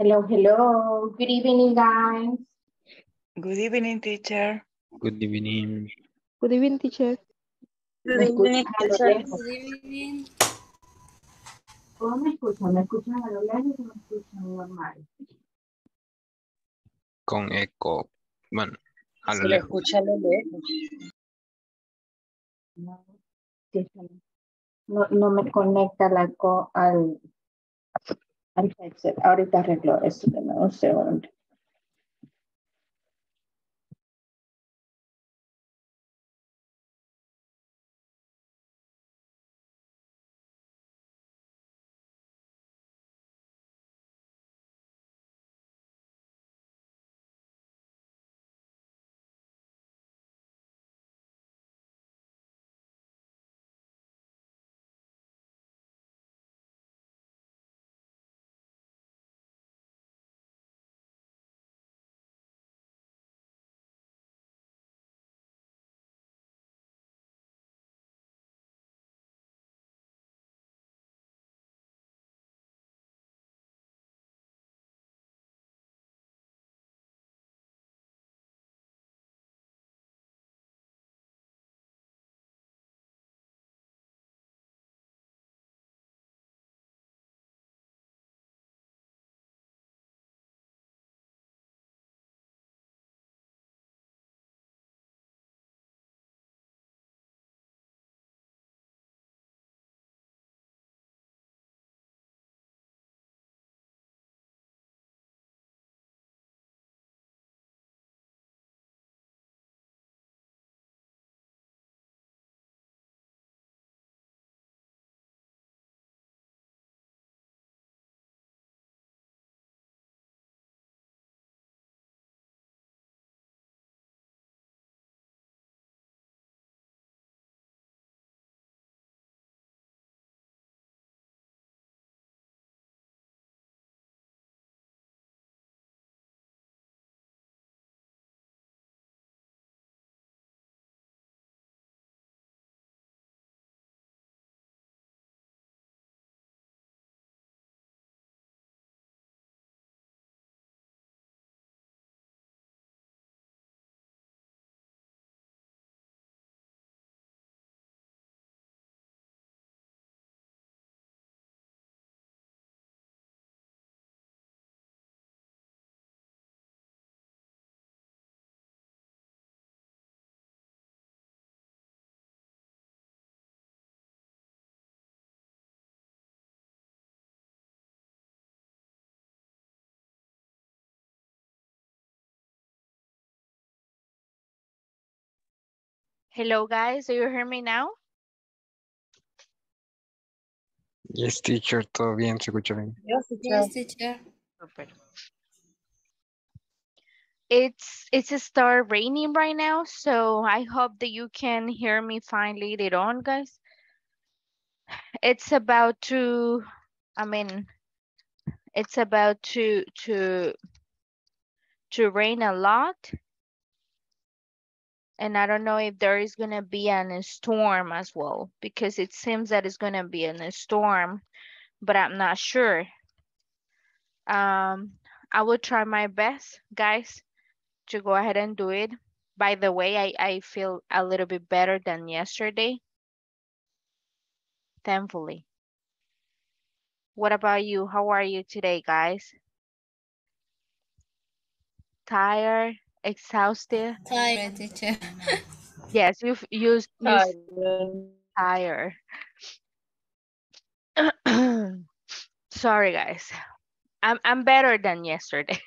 Hello, hello. Good evening, guys. Good evening, teacher. Good evening. Good evening, teacher. Good evening, teacher. Good evening. ¿Cómo me escuchan? ¿Me escuchan a lo largo o me escuchan normal? Con eco. Bueno, a lo lejos. ¿Se escucha a lo lejos? No me conecta la co al headset. Ahorita arreglo eso. Dame un segundo. Hello, guys. Do you hear me now? Yes, teacher. Todo bien, se escucha bien. Yes, teacher. Super. It's start raining right now, so I hope that you can hear me fine later on, guys. It's about to, it's about to rain a lot. And I don't know if there is going to be a storm as well, because it seems that it's going to be a storm, but I'm not sure. I will try my best, guys, to go ahead and do it. By the way, I feel a little bit better than yesterday, thankfully. What about you? How are you today, guys? Tired? Exhausted? Tired, teacher. Yes, you've tired. Sorry, guys. I'm better than yesterday.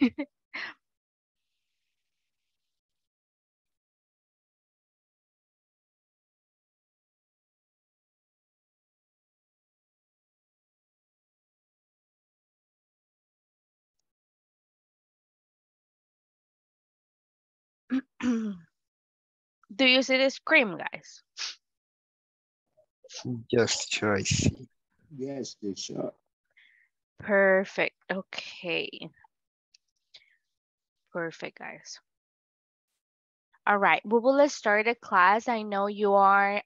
Do you see the screen, guys? Yes, sure, I see. Yes, sure. Perfect. Okay. Perfect, guys. All right. We will start the class. I know you are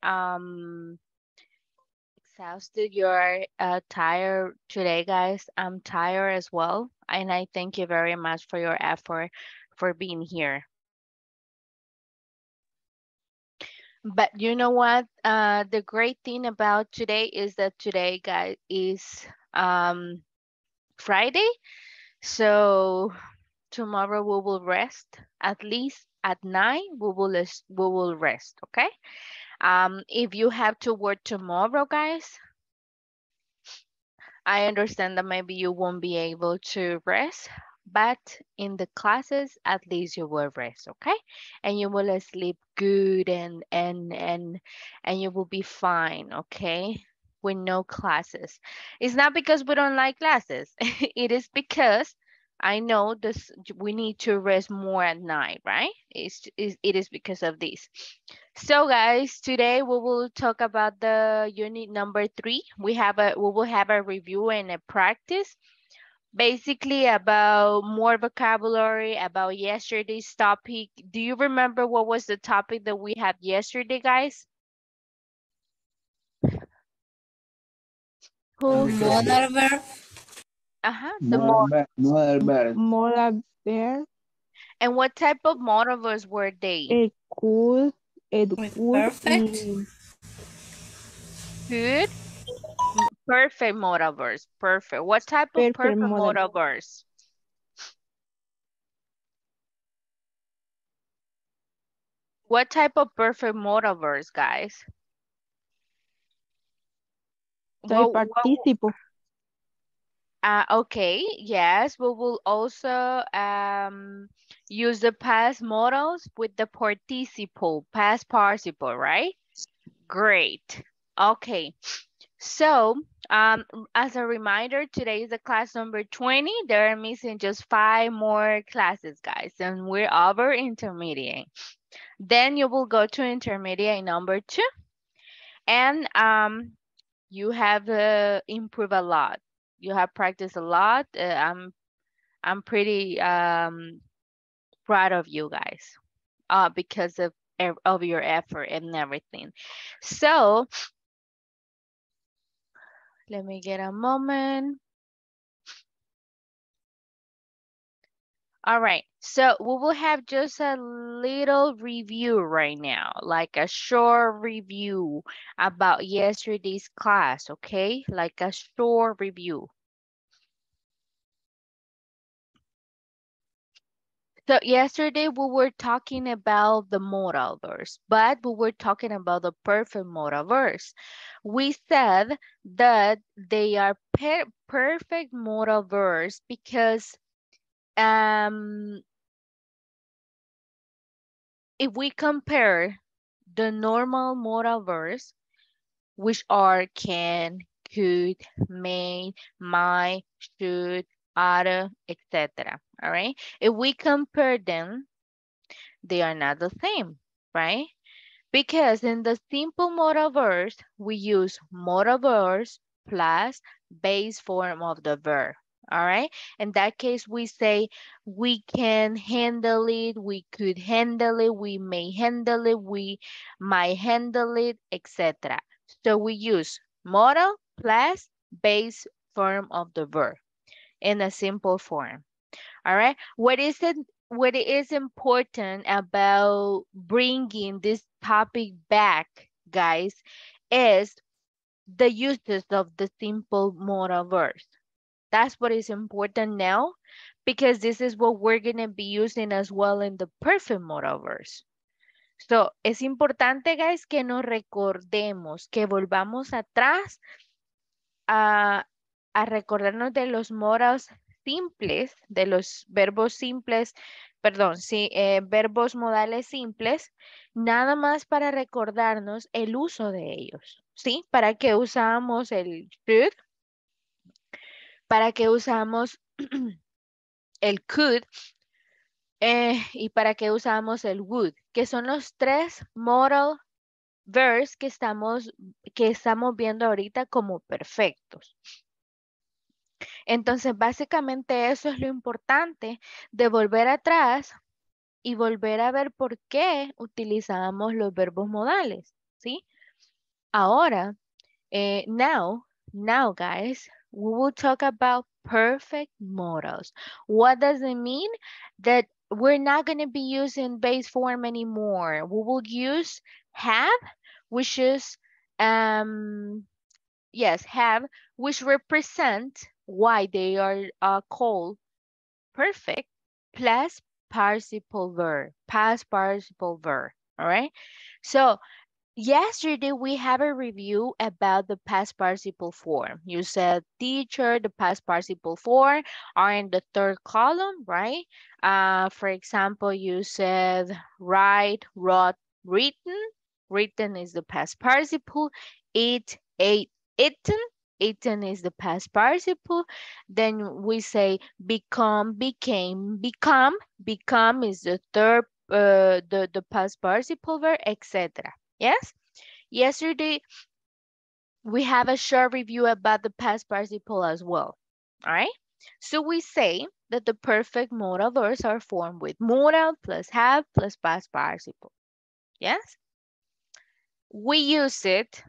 exhausted, you're tired today, guys. I'm tired as well. And I thank you very much for your effort for being here. But you know what? The great thing about today is that today, guys, is Friday. So tomorrow we will rest. At least at 9 we will rest, okay? If you have to work tomorrow, guys, I understand that maybe you won't be able to rest, but in the classes, at least you will rest, okay? And you will sleep good and you will be fine, okay? With no classes. It's not because we don't like classes. It is because I know this. We need to rest more at night, right? It is because of this. So, guys, today we will talk about the unit number 3. We will have a review and a practice, basically about more vocabulary, about yesterday's topic. Do you remember what was the topic that we had yesterday, guys? Modal verbs. And what type of modal verbs were they? It could. Perfect. Good. Perfect modal verbs. Perfect. What type of perfect modal verbs? What type of perfect modal verbs, guys? Soy participo. Okay, yes, we will also use the past modals with the participle, past participle, right? Great. Okay, so as a reminder, today is the class number 20. There are missing just 5 more classes, guys, and we're over intermediate. Then you will go to intermediate number 2, and you have improved a lot. You have practiced a lot. I'm pretty proud of you guys because of your effort and everything. So let me get a moment. All right, so we will have just a little review right now, like a short review about yesterday's class, okay? Like a short review. So yesterday we were talking about the modal verbs, but we were talking about the perfect modal verbs. We said that they are perfect modal verbs because if we compare the normal modal verbs, which are can, could, may, might, should, oughta, etc. All right. If we compare them, they are not the same, right? Because in the simple modal verbs, we use modal verbs plus base form of the verb. All right. In that case, we say we can handle it, we could handle it, we may handle it, we might handle it, etc. So we use modal plus base form of the verb in a simple form. All right. What is important about bringing this topic back, guys, is the uses of the simple modal verbs. That's what is important now, because this is what we're going to be using as well in the perfect modal verbs. So, es importante, guys, que nos recordemos, que volvamos atrás a recordarnos de los modals simples, de los verbos simples, perdón, sí, verbos modales simples, nada más para recordarnos el uso de ellos, ¿sí? Para que usamos el should, para que usamos el could y para que usamos el would, que son los 3 modal verbs que estamos viendo ahorita como perfectos. Entonces, básicamente eso es lo importante de volver atrás y volver a ver por qué utilizamos los verbos modales, ¿sí? Ahora, Now, guys, we will talk about perfect modals. What does it mean? That we're not going to be using base form anymore. We will use have, which is, have, which represent why they are called perfect, plus participle verb, past participle verb, all right? So yesterday we have a review about the past participle form. You said, teacher, the past participle form are in the third column, right? For example, you said write, wrote, written. Written is the past participle. Eat, ate, eaten. Eaten is the past participle. Then we say become, became, become. Become is the third, the past participle verb, etc. Yes? Yesterday, we have a short review about the past participle as well. All right? So we say that the perfect modal verbs are formed with modal plus have plus past participle. Yes? We use it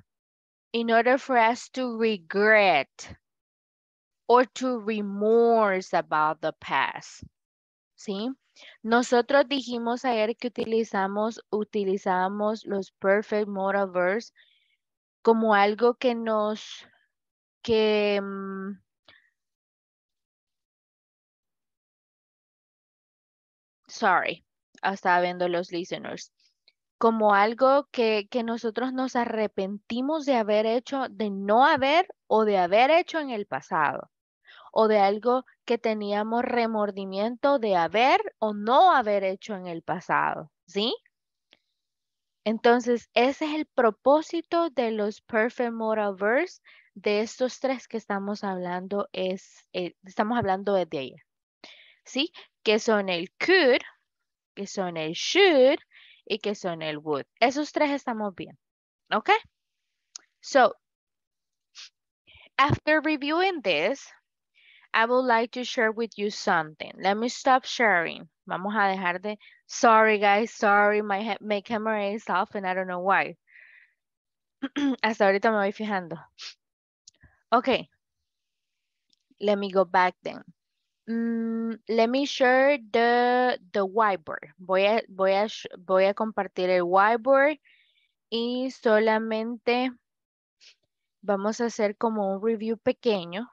in order for us to regret or to remorse about the past, ¿sí? Nosotros dijimos ayer que utilizamos los perfect modal verbs como algo que sorry, estaba viendo los listeners. Como algo que nosotros nos arrepentimos de haber hecho, de no haber o de haber hecho en el pasado. O de algo que teníamos remordimiento de haber o no haber hecho en el pasado, ¿sí? Entonces, ese es el propósito de los perfect modal verbs, de estos tres que estamos hablando, desde ayer, ¿sí? Que son el could, que son el should, y que son el would. Esos tres estamos bien. Okay? So, after reviewing this, I would like to share with you something. Let me stop sharing. Vamos a dejar de... Sorry, guys. Sorry, my camera is off and I don't know why. Hasta ahorita me voy fijando. Okay. Let me go back then. Let me share the whiteboard. Voy a compartir el whiteboard y solamente vamos a hacer como un review pequeño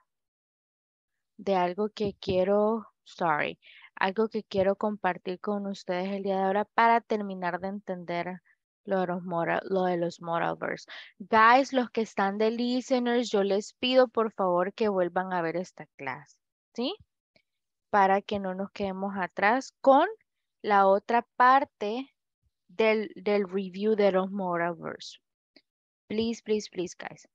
de algo que quiero, compartir con ustedes el día de ahora para terminar de entender lo de los modal verbs. Guys, los que están de listeners, yo les pido por favor que vuelvan a ver esta clase, ¿sí? Para que no nos quedemos atrás con la otra parte del review de los modal verbs. Please, please, please, guys.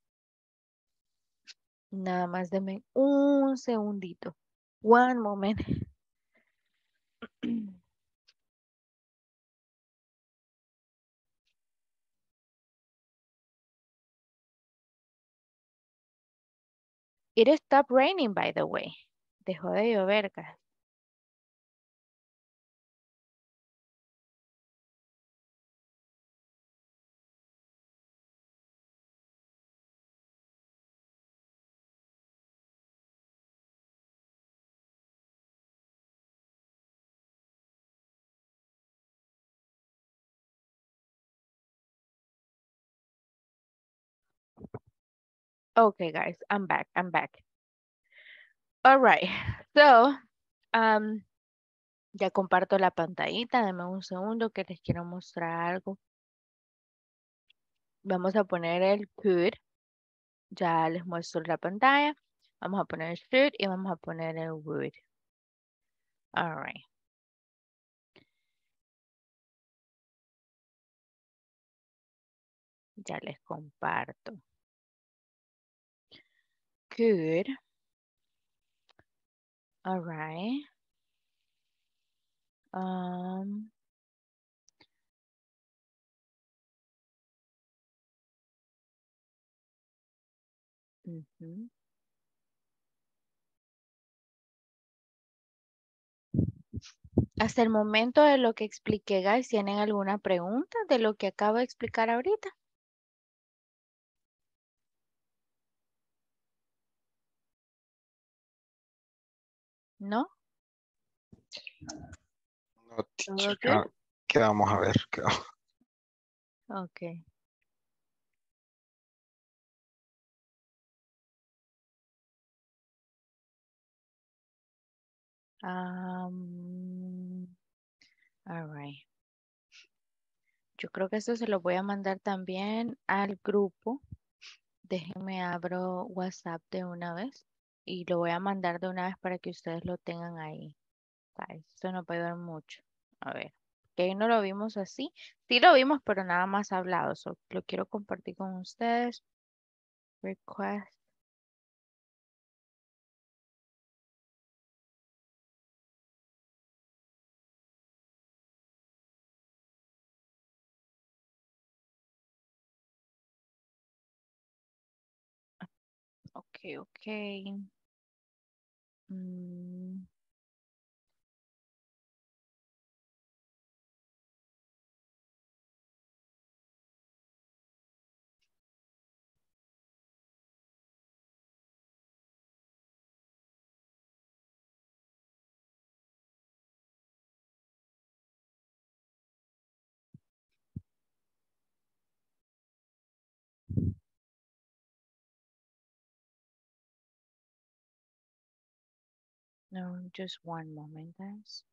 Nada más denme un segundito. One moment. It stopped raining, by the way. Dejó de llover, guys. Okay, guys, I'm back. All right, so, ya comparto la pantallita, denme un segundo que les quiero mostrar algo. Vamos a poner el could, ya les muestro la pantalla. Vamos a poner el should y vamos a poner el would. All right. Ya les comparto. Could. All right. Hasta el momento de lo que expliqué, guys, ¿tienen alguna pregunta de lo que acabo de explicar ahorita? ¿No? No, teacher, ¿qué vamos a ver? Ok. All right. Yo creo que esto se lo voy a mandar también al grupo. Déjenme abro WhatsApp de una vez y lo voy a mandar de una vez para que ustedes lo tengan ahí. Esto no va a ayudar mucho. A ver, que hoy no lo vimos así. Sí lo vimos, pero nada más hablado. So, lo quiero compartir con ustedes. Request. Okay. No, just one moment, guys.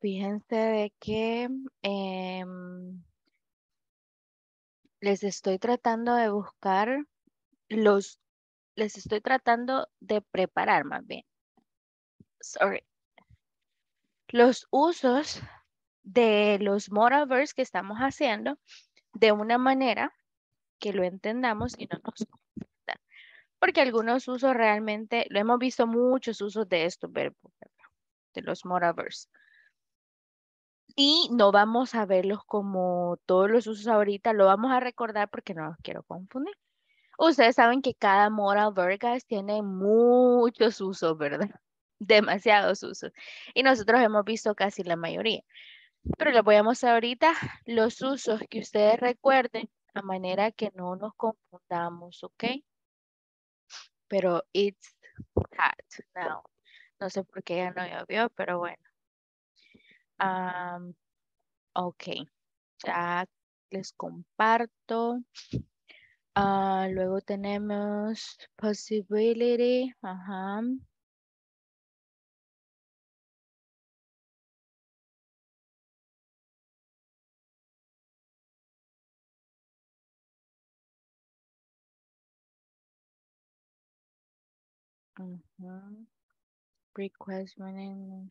Fíjense de que les estoy tratando de preparar más bien. Sorry. Los usos de los modal verbs que estamos haciendo de una manera que lo entendamos y no nos confunda. Porque algunos usos realmente, lo hemos visto muchos usos de estos verbos, de los modal verbs. Y no vamos a verlos como todos los usos ahorita, lo vamos a recordar porque no los quiero confundir. Ustedes saben que cada modal verb, guys, tiene muchos usos, ¿verdad? Demasiados usos. Y nosotros hemos visto casi la mayoría. Pero les voy a mostrar ahorita los usos que ustedes recuerden a manera que no nos confundamos, ¿ok? Pero it's hot now. No sé por qué ya no llovió, pero bueno. Ok. Ya les comparto. Luego tenemos possibility. Ajá. Request when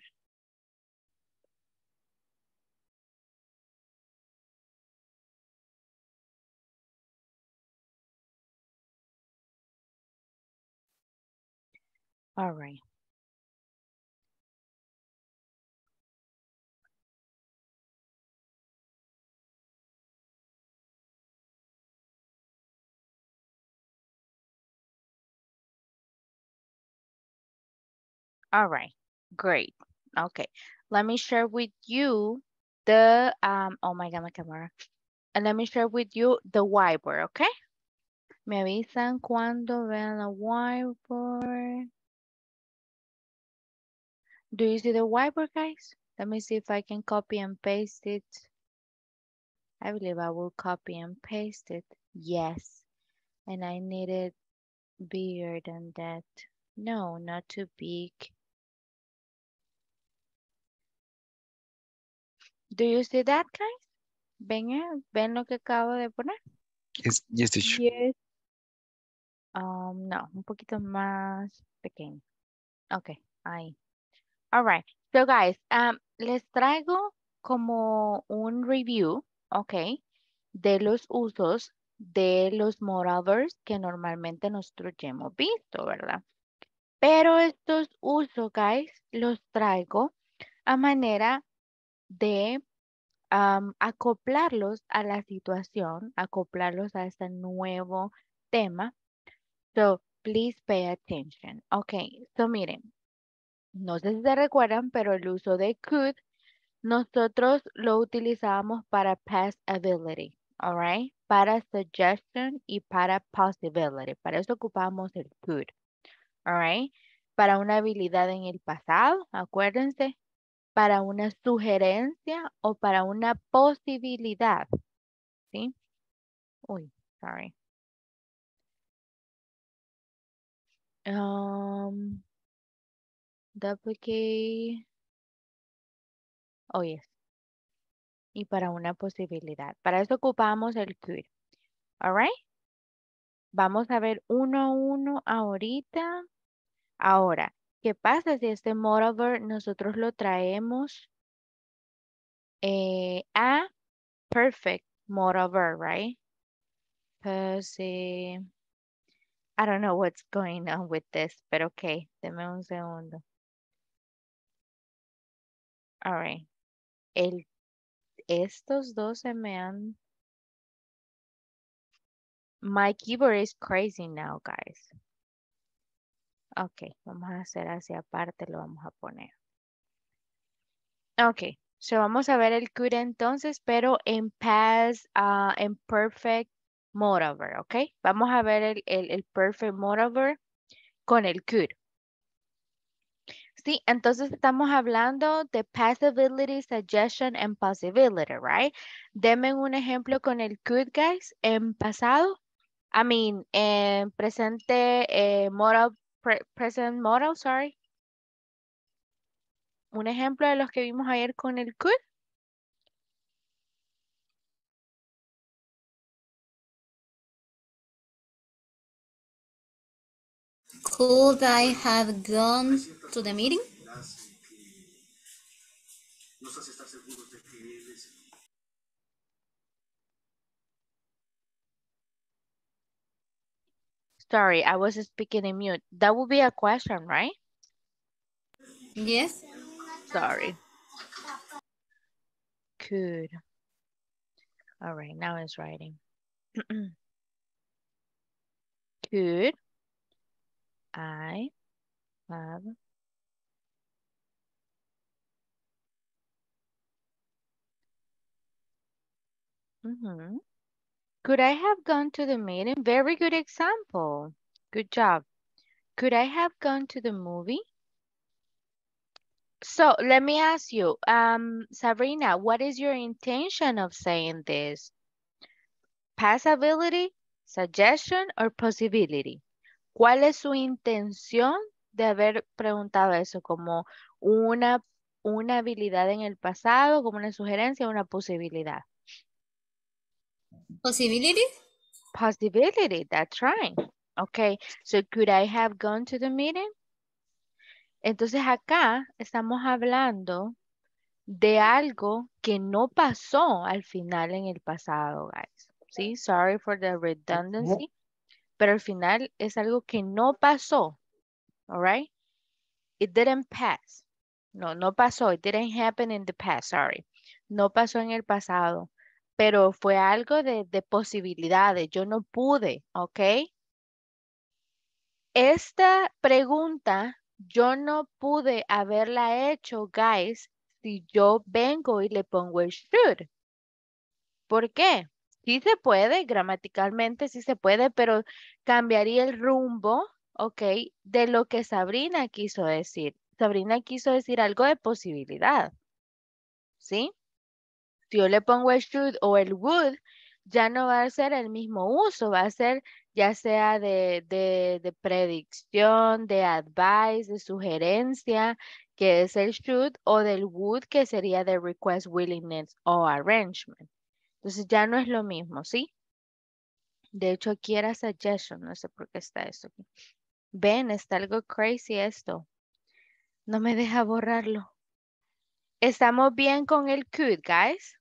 all right. All right, great. Okay, let me share with you the, oh my God, my camera. And let me share with you the whiteboard, okay? Me avisan cuando vean la whiteboard. Do you see the whiteboard, guys? Let me see if I can copy and paste it. I believe I will copy and paste it. Yes, and I need it bigger than that. No, not too big. Do you see that, guys? ¿Ven lo que acabo de poner? Yes, yes, teacher. Yes. No, un poquito más pequeño. Okay, ahí. All right. So, guys, les traigo como un review, okay, de los usos de los modal verbs que normalmente nosotros ya hemos visto, ¿verdad? Pero estos usos, guys, los traigo a manera de acoplarlos a la situación, acoplarlos a este nuevo tema. So, please pay attention. Okay, so miren, no sé si se recuerdan, pero el uso de could, nosotros lo utilizábamos para past ability, all right? Para suggestion y para possibility. Para eso ocupábamos el could. All right. para una habilidad en el pasado, acuérdense, para una sugerencia o para una posibilidad, ¿sí? Uy, sorry. Duplicate. Oh, yes. Y para una posibilidad. Para eso ocupamos el could. All right. Vamos a ver uno a uno ahorita. Ahora, ¿qué pasa si este moreover nosotros lo traemos a perfect moreover, right? Pues, I don't know what's going on with this, but okay, deme un segundo. All right. Estos dos se me han... My keyboard is crazy now, guys. Okay, vamos a hacer hacia aparte, lo vamos a poner. Okay, so vamos a ver el could entonces, pero en past, en perfect moreover, okay? Vamos a ver el perfect moreover con el could. Sí, entonces estamos hablando de possibility, suggestion, and possibility, right? Denme un ejemplo con el could, guys, en pasado. I mean, en presente, modal, present modal, sorry. Un ejemplo de los que vimos ayer con el could. Could I have gone to the meeting? Sorry, I was speaking in mute. That would be a question, right? Yes. Sorry. Could. All right, now it's writing. Could I have Could I have gone to the meeting? Very good example. Good job. Could I have gone to the movie? So let me ask you, Sabrina, what is your intention of saying this? Possibility, suggestion, or possibility? ¿Cuál es su intención de haber preguntado eso? ¿Como una habilidad en el pasado, como una sugerencia, una posibilidad? Possibility? Possibility, that's right. Okay, so could I have gone to the meeting? Entonces acá estamos hablando de algo que no pasó al final en el pasado, guys. ¿Sí? Sorry for the redundancy. Pero al final es algo que no pasó, all right? It didn't pass. No, no pasó. It didn't happen in the past, sorry. No pasó en el pasado, pero fue algo de posibilidades. Yo no pude, ¿ok? Esta pregunta yo no pude haberla hecho, guys, si yo vengo y le pongo el should. ¿Por qué? Sí se puede, gramaticalmente sí se puede, pero cambiaría el rumbo, ¿ok? De lo que Sabrina quiso decir. Sabrina quiso decir algo de posibilidad, ¿sí? Si yo le pongo el should o el would, ya no va a ser el mismo uso, va a ser ya sea de predicción, de advice, de sugerencia, que es el should, o del would, que sería de request, willingness o arrangement. Entonces ya no es lo mismo, ¿sí? De hecho, aquí era suggestion. No sé por qué está esto aquí. Ven, está algo crazy esto. No me deja borrarlo. ¿Estamos bien con el could, guys?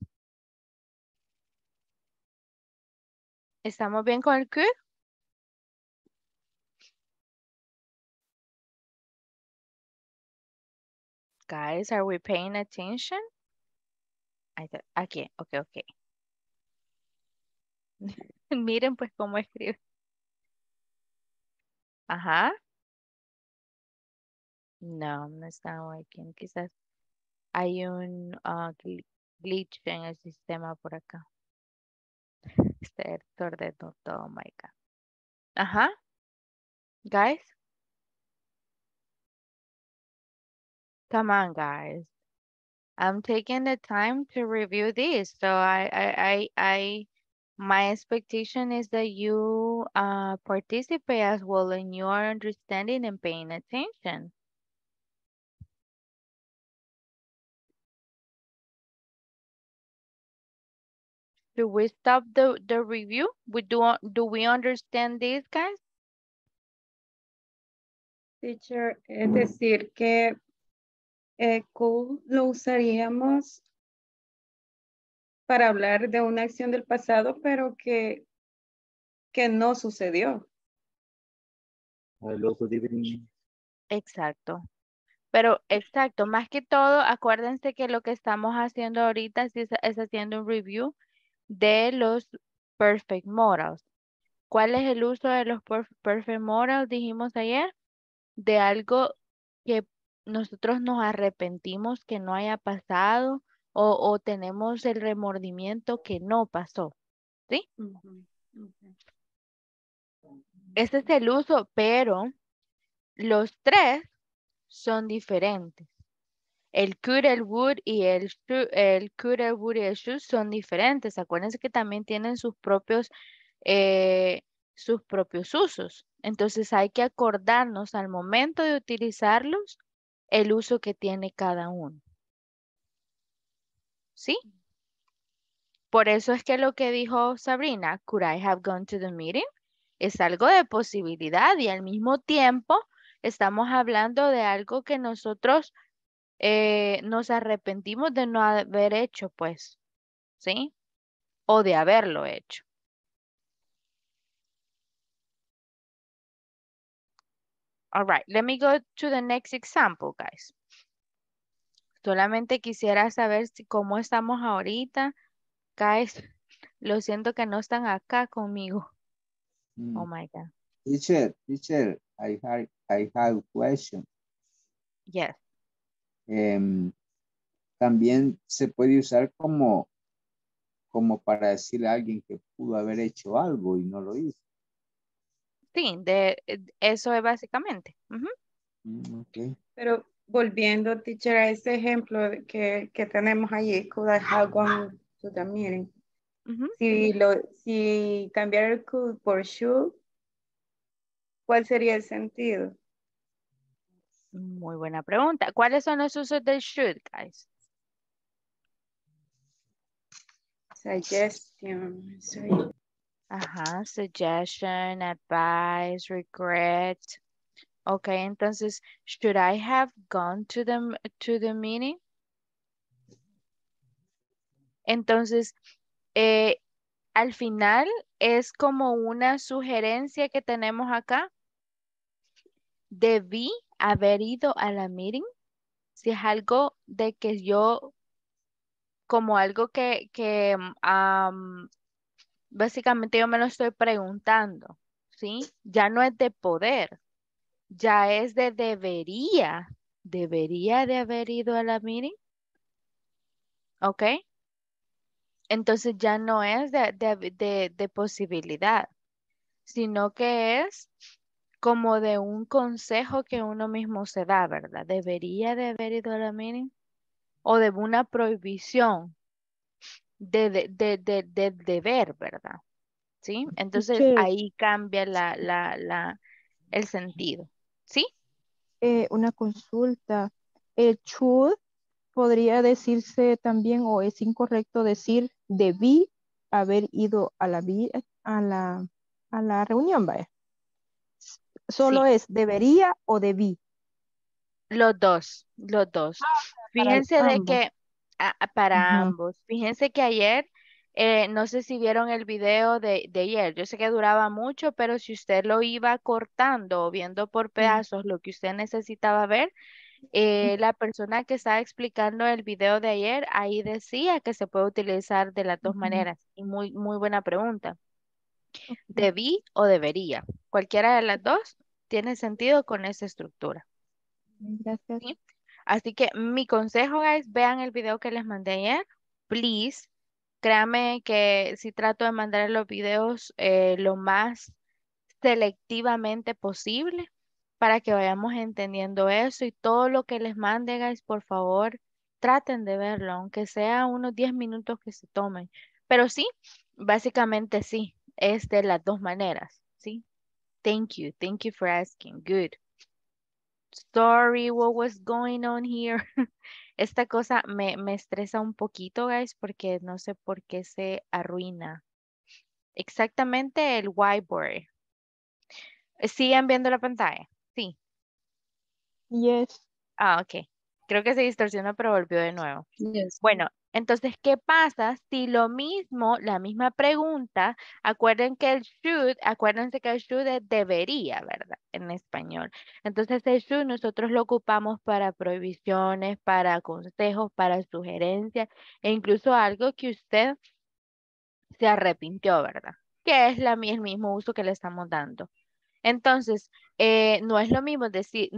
¿Estamos bien con el could? Guys, are we paying attention? Aquí, ok. Miren pues cómo escribe. Ajá. No está working. Quizás hay un glitch en el sistema por acá. Este editor de todo, oh my God. Ajá. Guys. Come on, guys. I'm taking the time to review this. So my expectation is that you participate as well in your understanding and paying attention. Do we stop the review? Do we understand this, guys? Teacher, es decir que could lo usaríamos para hablar de una acción del pasado, pero que no sucedió. Exacto. Pero exacto, más que todo, acuérdense que lo que estamos haciendo ahorita es haciendo un review de los perfect morals. ¿Cuál es el uso de los perfect morals? Dijimos ayer de algo que nosotros nos arrepentimos que no haya pasado o tenemos el remordimiento que no pasó, ¿sí? Este es el uso, pero los tres son diferentes. El could, el would y el should, son diferentes. Acuérdense que también tienen sus propios usos. Entonces hay que acordarnos al momento de utilizarlos el uso que tiene cada uno. ¿Sí? Por eso es que lo que dijo Sabrina, could I have gone to the meeting? Es algo de posibilidad y al mismo tiempo estamos hablando de algo que nosotros nos arrepentimos de no haber hecho, pues, ¿sí? O de haberlo hecho. All right, let me go to the next example, guys. Solamente quisiera saber si, cómo estamos ahorita. Guys, lo siento que no están acá conmigo. Oh, my God. Teacher, I have a question. Yes. También se puede usar como para decirle a alguien que pudo haber hecho algo y no lo hizo. Sí, eso es básicamente. Okay. Pero volviendo, teacher, a ese ejemplo que tenemos allí, could I have gone to the meeting? Si cambiar el could por should, ¿cuál sería el sentido? Muy buena pregunta. ¿Cuáles son los usos del should, guys? Suggestion. Sorry. Ajá, suggestion, advice, regret. Ok, entonces, should I have gone to the meeting? Entonces, al final es como una sugerencia que tenemos acá. Debí haber ido a la meeting. Si es algo de que yo, como algo que básicamente yo me lo estoy preguntando, ¿sí? Ya no es de poder, ya es de debería de haber ido a la meeting, ¿ok? Entonces ya no es de posibilidad, sino que es como de un consejo que uno mismo se da, ¿verdad? Debería de haber ido a la meeting o de una prohibición. De ver, ¿verdad? ¿Sí? Entonces sí. Ahí cambia el sentido. ¿Sí? Una consulta. El should podría decirse también, o es incorrecto decir, debí haber ido a la reunión, ¿vale? Solo sí. Es debería o debí. Los dos. Fíjense de ambos. Que para ambos. Fíjense que ayer, no sé si vieron el video de ayer, yo sé que duraba mucho, pero si usted lo iba cortando o viendo por pedazos lo que usted necesitaba ver, la persona que estaba explicando el video de ayer, ahí decía que se puede utilizar de las dos maneras. Y muy buena pregunta. ¿Debí o debería? Cualquiera de las dos tiene sentido con esa estructura. Gracias. ¿Sí? Así que mi consejo es, vean el video que les mandé ayer, please. Créanme que si trato de mandar los videos lo más selectivamente posible para que vayamos entendiendo eso, y todo lo que les mande, guys, por favor, traten de verlo, aunque sea unos 10 minutos que se tomen. Pero sí, básicamente sí, es de las dos maneras, ¿sí? Thank you for asking, good. Sorry, what was going on here? Esta cosa me estresa un poquito, guys, porque no sé por qué se arruina. Exactamente el whiteboard. ¿Siguen viendo la pantalla? Sí. Yes. Ah, ok. Creo que se distorsionó, pero volvió de nuevo. Yes. Bueno, entonces, ¿qué pasa si lo mismo, la misma pregunta, acuérdense que el should es debería, ¿verdad? En español. Entonces, el should nosotros lo ocupamos para prohibiciones, para consejos, para sugerencias, e incluso algo que usted se arrepintió, ¿verdad? Que es el mismo uso que le estamos dando. Entonces, no es lo mismo decir,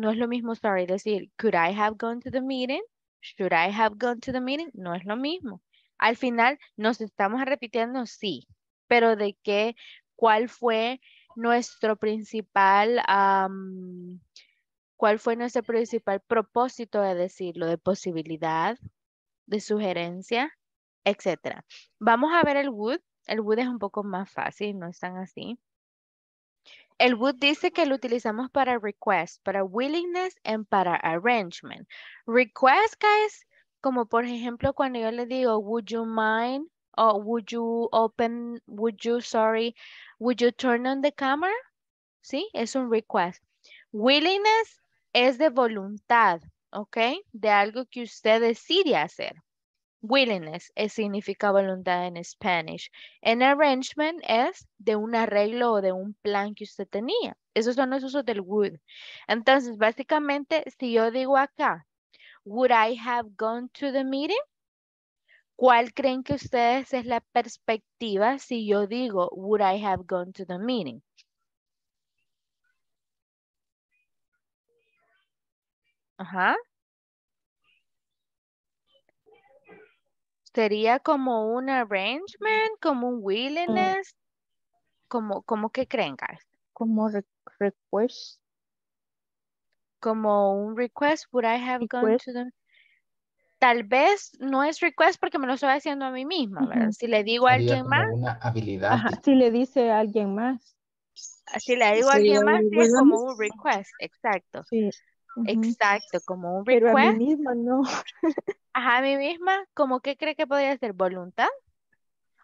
could I have gone to the meeting? Should I have gone to the meeting? No es lo mismo. Al final, nos estamos repitiendo, sí, pero de qué, cuál fue nuestro principal propósito de decirlo, de posibilidad, de sugerencia, etcétera. Vamos a ver el would. El would es un poco más fácil, no es tan así. El would dice que lo utilizamos para request, para willingness y para arrangement. Request, guys, como por ejemplo cuando yo le digo, would you mind? O would you turn on the camera? Sí, es un request. Willingness es de voluntad, ¿ok? De algo que usted decide hacer. Willingness significa voluntad en Spanish. En arrangement es de un arreglo o de un plan que usted tenía. Esos son los usos del would. Entonces, básicamente, si yo digo acá, would I have gone to the meeting? ¿Cuál creen que ustedes es la perspectiva si yo digo, would I have gone to the meeting? Ajá. Sería como un arrangement, como un willingness, como que creen, guys. Como request. Como un request, would I have gone to the... Tal vez no es request porque me lo estoy haciendo a mí misma, ¿verdad? Si le digo a alguien más. Una habilidad. Ajá, si le dice a alguien más. Si le digo a alguien más, sí, es como un request, exacto. Sí. Exacto, como un request. Pero a mí misma no. Ajá, a mí misma, ¿cómo qué cree que podría ser? ¿Voluntad?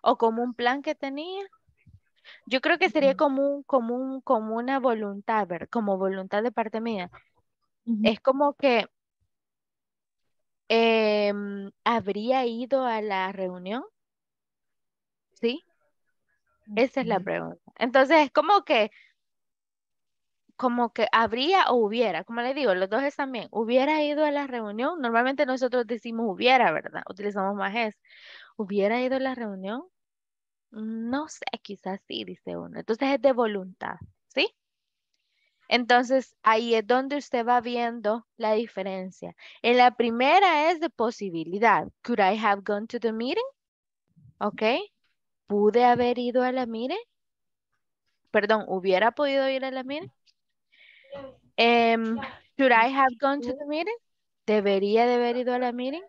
¿O como un plan que tenía? Yo creo que sería como una voluntad, ¿verdad? Como voluntad de parte mía. Es como que ¿habría ido a la reunión? ¿Sí? Esa es la pregunta. Entonces, es como que habría o hubiera, como le digo, los dos es también, hubiera ido a la reunión, normalmente nosotros decimos hubiera, ¿verdad? Utilizamos más es, hubiera ido a la reunión, no sé, quizás sí, dice uno, entonces es de voluntad, ¿sí? Entonces ahí es donde usted va viendo la diferencia. En la primera es de posibilidad, could I have gone to the meeting? ¿Ok? ¿Pude haber ido a la meeting? Perdón, ¿hubiera podido ir a la meeting? Should I have gone to the meeting? ¿Debería de haber ido a la meeting?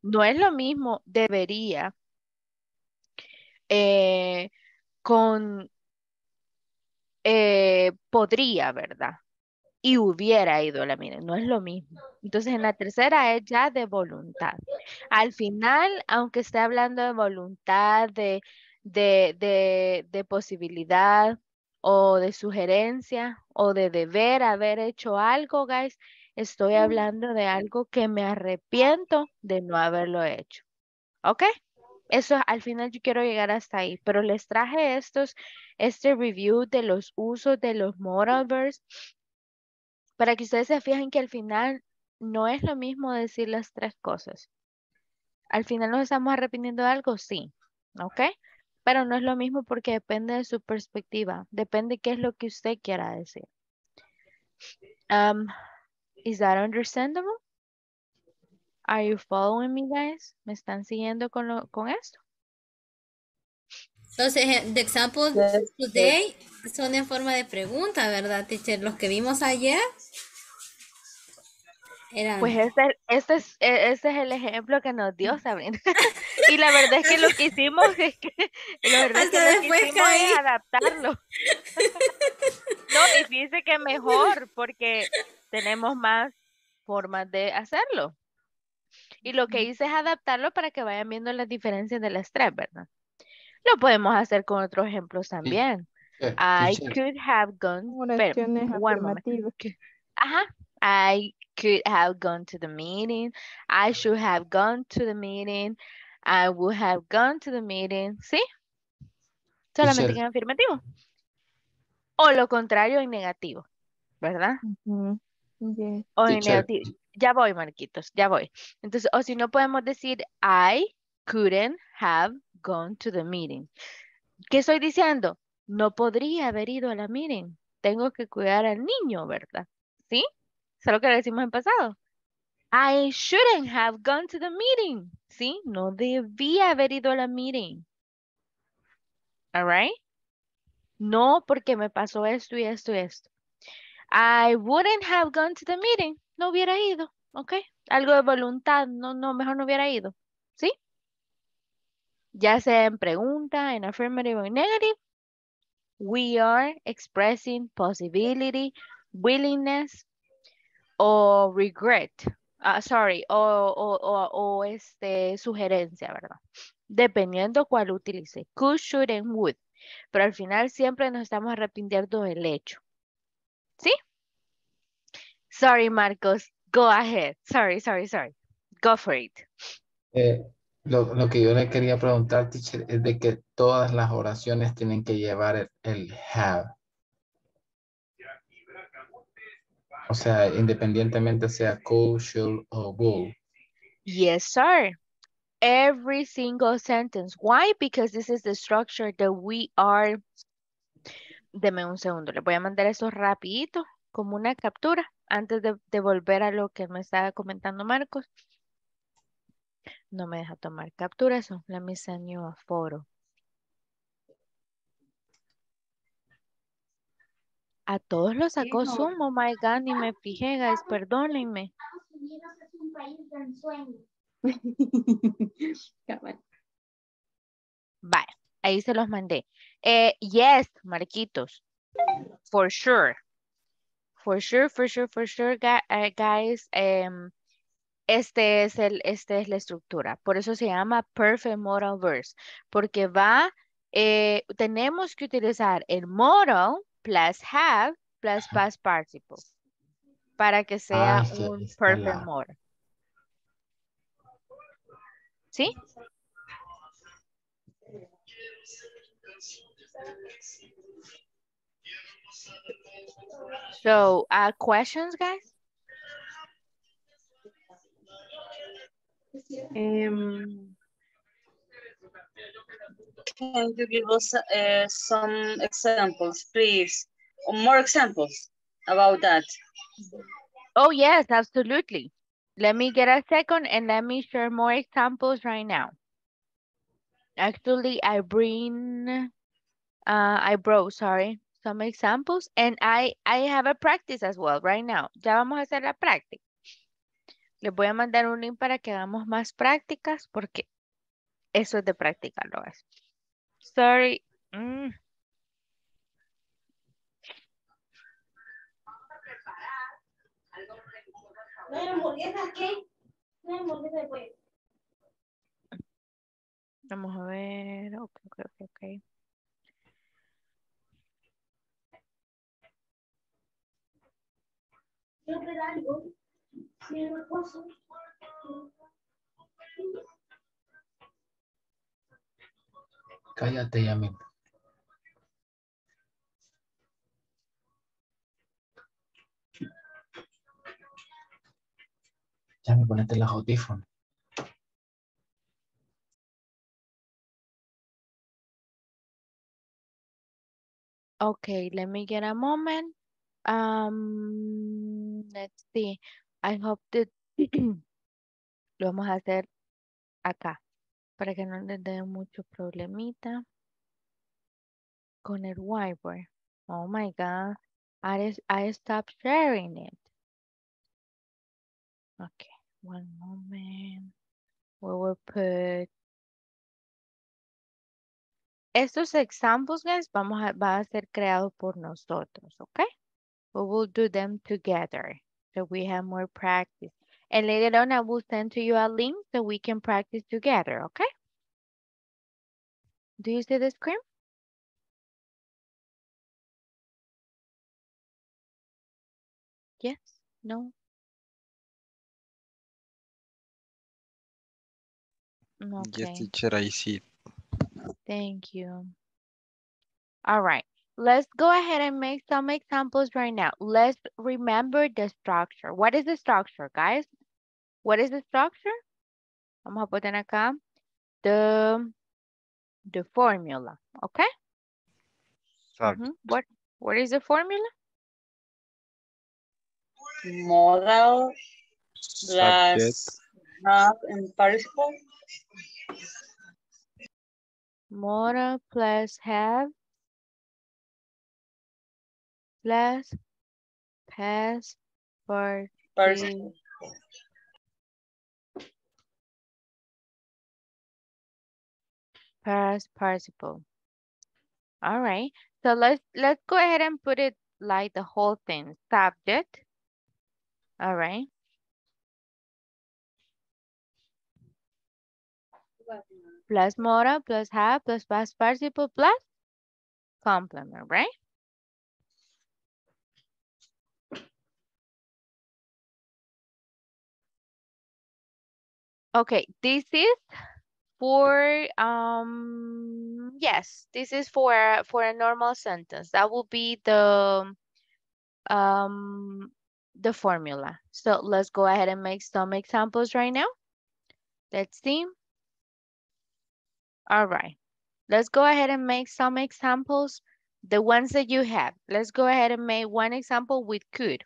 No es lo mismo debería con podría, ¿verdad? Y hubiera ido a la meeting. No es lo mismo. Entonces en la tercera es ya de voluntad. Al final, aunque esté hablando de voluntad, de posibilidad, o de sugerencia, o de deber haber hecho algo, guys, estoy hablando de algo que me arrepiento de no haberlo hecho, ¿ok? Eso al final yo quiero llegar hasta ahí, pero les traje este review de los usos de los modal verbs para que ustedes se fijen que al final no es lo mismo decir las tres cosas. Al final nos estamos arrepintiendo de algo, sí, ¿ok? Pero no es lo mismo porque depende de su perspectiva. Depende qué es lo que usted quiera decir. Is that understandable? Are you following me, guys? ¿Me están siguiendo con esto? Entonces, the examples today son en forma de pregunta, ¿verdad, teacher? Los que vimos ayer eran... Pues este es el ejemplo que nos dio Sabrina. Y la verdad es que lo que hicimos es que, es adaptarlo. No, y dice que mejor porque tenemos más formas de hacerlo. Y lo que hice es adaptarlo para que vayan viendo las diferencias de las tres, ¿verdad? Lo podemos hacer con otros ejemplos también. I could have gone... I could have gone to the meeting. I should have gone to the meeting. I would have gone to the meeting. ¿Sí? Solamente en afirmativo. O lo contrario en negativo, ¿verdad? Yes. O en negativo. Ya voy, Marquitos, ya voy. Entonces, o si no podemos decir, I couldn't have gone to the meeting. ¿Qué estoy diciendo? No podría haber ido a la meeting. Tengo que cuidar al niño, ¿verdad? ¿Sí? Eso es lo que le decimos en pasado. I shouldn't have gone to the meeting. ¿Sí? No debía haber ido a la meeting. All right? No, porque me pasó esto y esto y esto. I wouldn't have gone to the meeting. No hubiera ido, ¿ok? Algo de voluntad, mejor no hubiera ido, ¿sí? Ya sea en pregunta, en affirmative o en negative, we are expressing possibility, willingness, o regret, sugerencia, ¿verdad? Dependiendo cuál utilice, could, should, and would. Pero al final siempre nos estamos arrepintiendo del hecho, ¿sí? Sorry, Marcos. Go ahead. Sorry. Go for it. Lo que yo le quería preguntar, teacher, es de que todas las oraciones tienen que llevar el have. O sea, independientemente sea could, should, o would. Yes, sir. Every single sentence. Why? Because this is the structure that we are... Deme un segundo. Le voy a mandar eso rapidito, como una captura, antes de volver a lo que me estaba comentando Marcos. No me deja tomar captura, eso. Let me send you a photo. A todos los sacó Zoom, oh my God, ni me fijé, guys, perdónenme. Estados Unidos es un país de ensueño. Vale, ahí se los mandé. Yes, Marquitos, for sure. For sure, guys. Este es la estructura. Por eso se llama perfect modal verbs. Porque tenemos que utilizar el modal plus have plus past participle para que sea un perfect modal. ¿Sí? So, questions, guys? Can you give us some examples, please? Or more examples about that? Oh, yes, absolutely. Let me get a second and let me share more examples right now. Actually, I brought some examples, and I have a practice as well right now. Ya vamos a hacer la práctica. Les voy a mandar un link para que hagamos más prácticas porque eso es de practicar, lo es. Sorry. ¿No hay hamburguesas qué? No hay hamburguesas de pollo. Vamos a ver. Ok. Cállate, ya mismo. Ya me ponete los audífonos. Okay, let me get a moment. Let's see. I hope that lo vamos a hacer acá para que no les dé mucho problemita. Con el whiteboard. Oh my God. I stopped sharing it. Okay. One moment. We will put. Estos examples, guys, va a ser creado por nosotros, okay? We will do them together so we have more practice. And later on, I will send to you a link so we can practice together, okay? Do you see the screen? Yes? No? Okay. Yes, teacher, I see it. Thank you. All right. Let's go ahead and make some examples right now. Let's remember the structure. What is the structure, guys? What is the structure? Vamos a poner acá the formula, okay? Mm-hmm. What is the formula? Modal plus verb and participle. Modal plus have plus past participle. Past participle. All right. So let's go ahead and put it like the whole thing. Subject. All right. Plus modal, plus have, plus past participle, plus complement, right? Okay, this is for, yes, this is for a normal sentence. That will be the formula. So let's go ahead and make some examples right now. Let's see. All right, let's go ahead and make some examples, the ones that you have. Let's go ahead and make one example with could.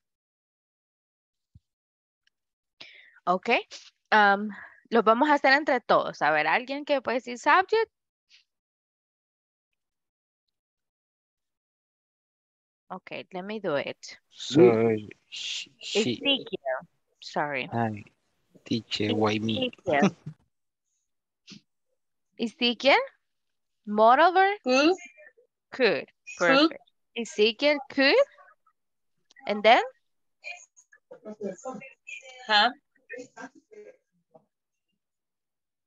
Okay, los vamos a hacer entre todos. A ver, alguien que puede decir subject. Okay, let me do it. Sorry. Ezequiel. Sorry. Hi, teacher, why me? Ezequiel, moreover, could. Perfect. Ezequiel, could. And then? Have.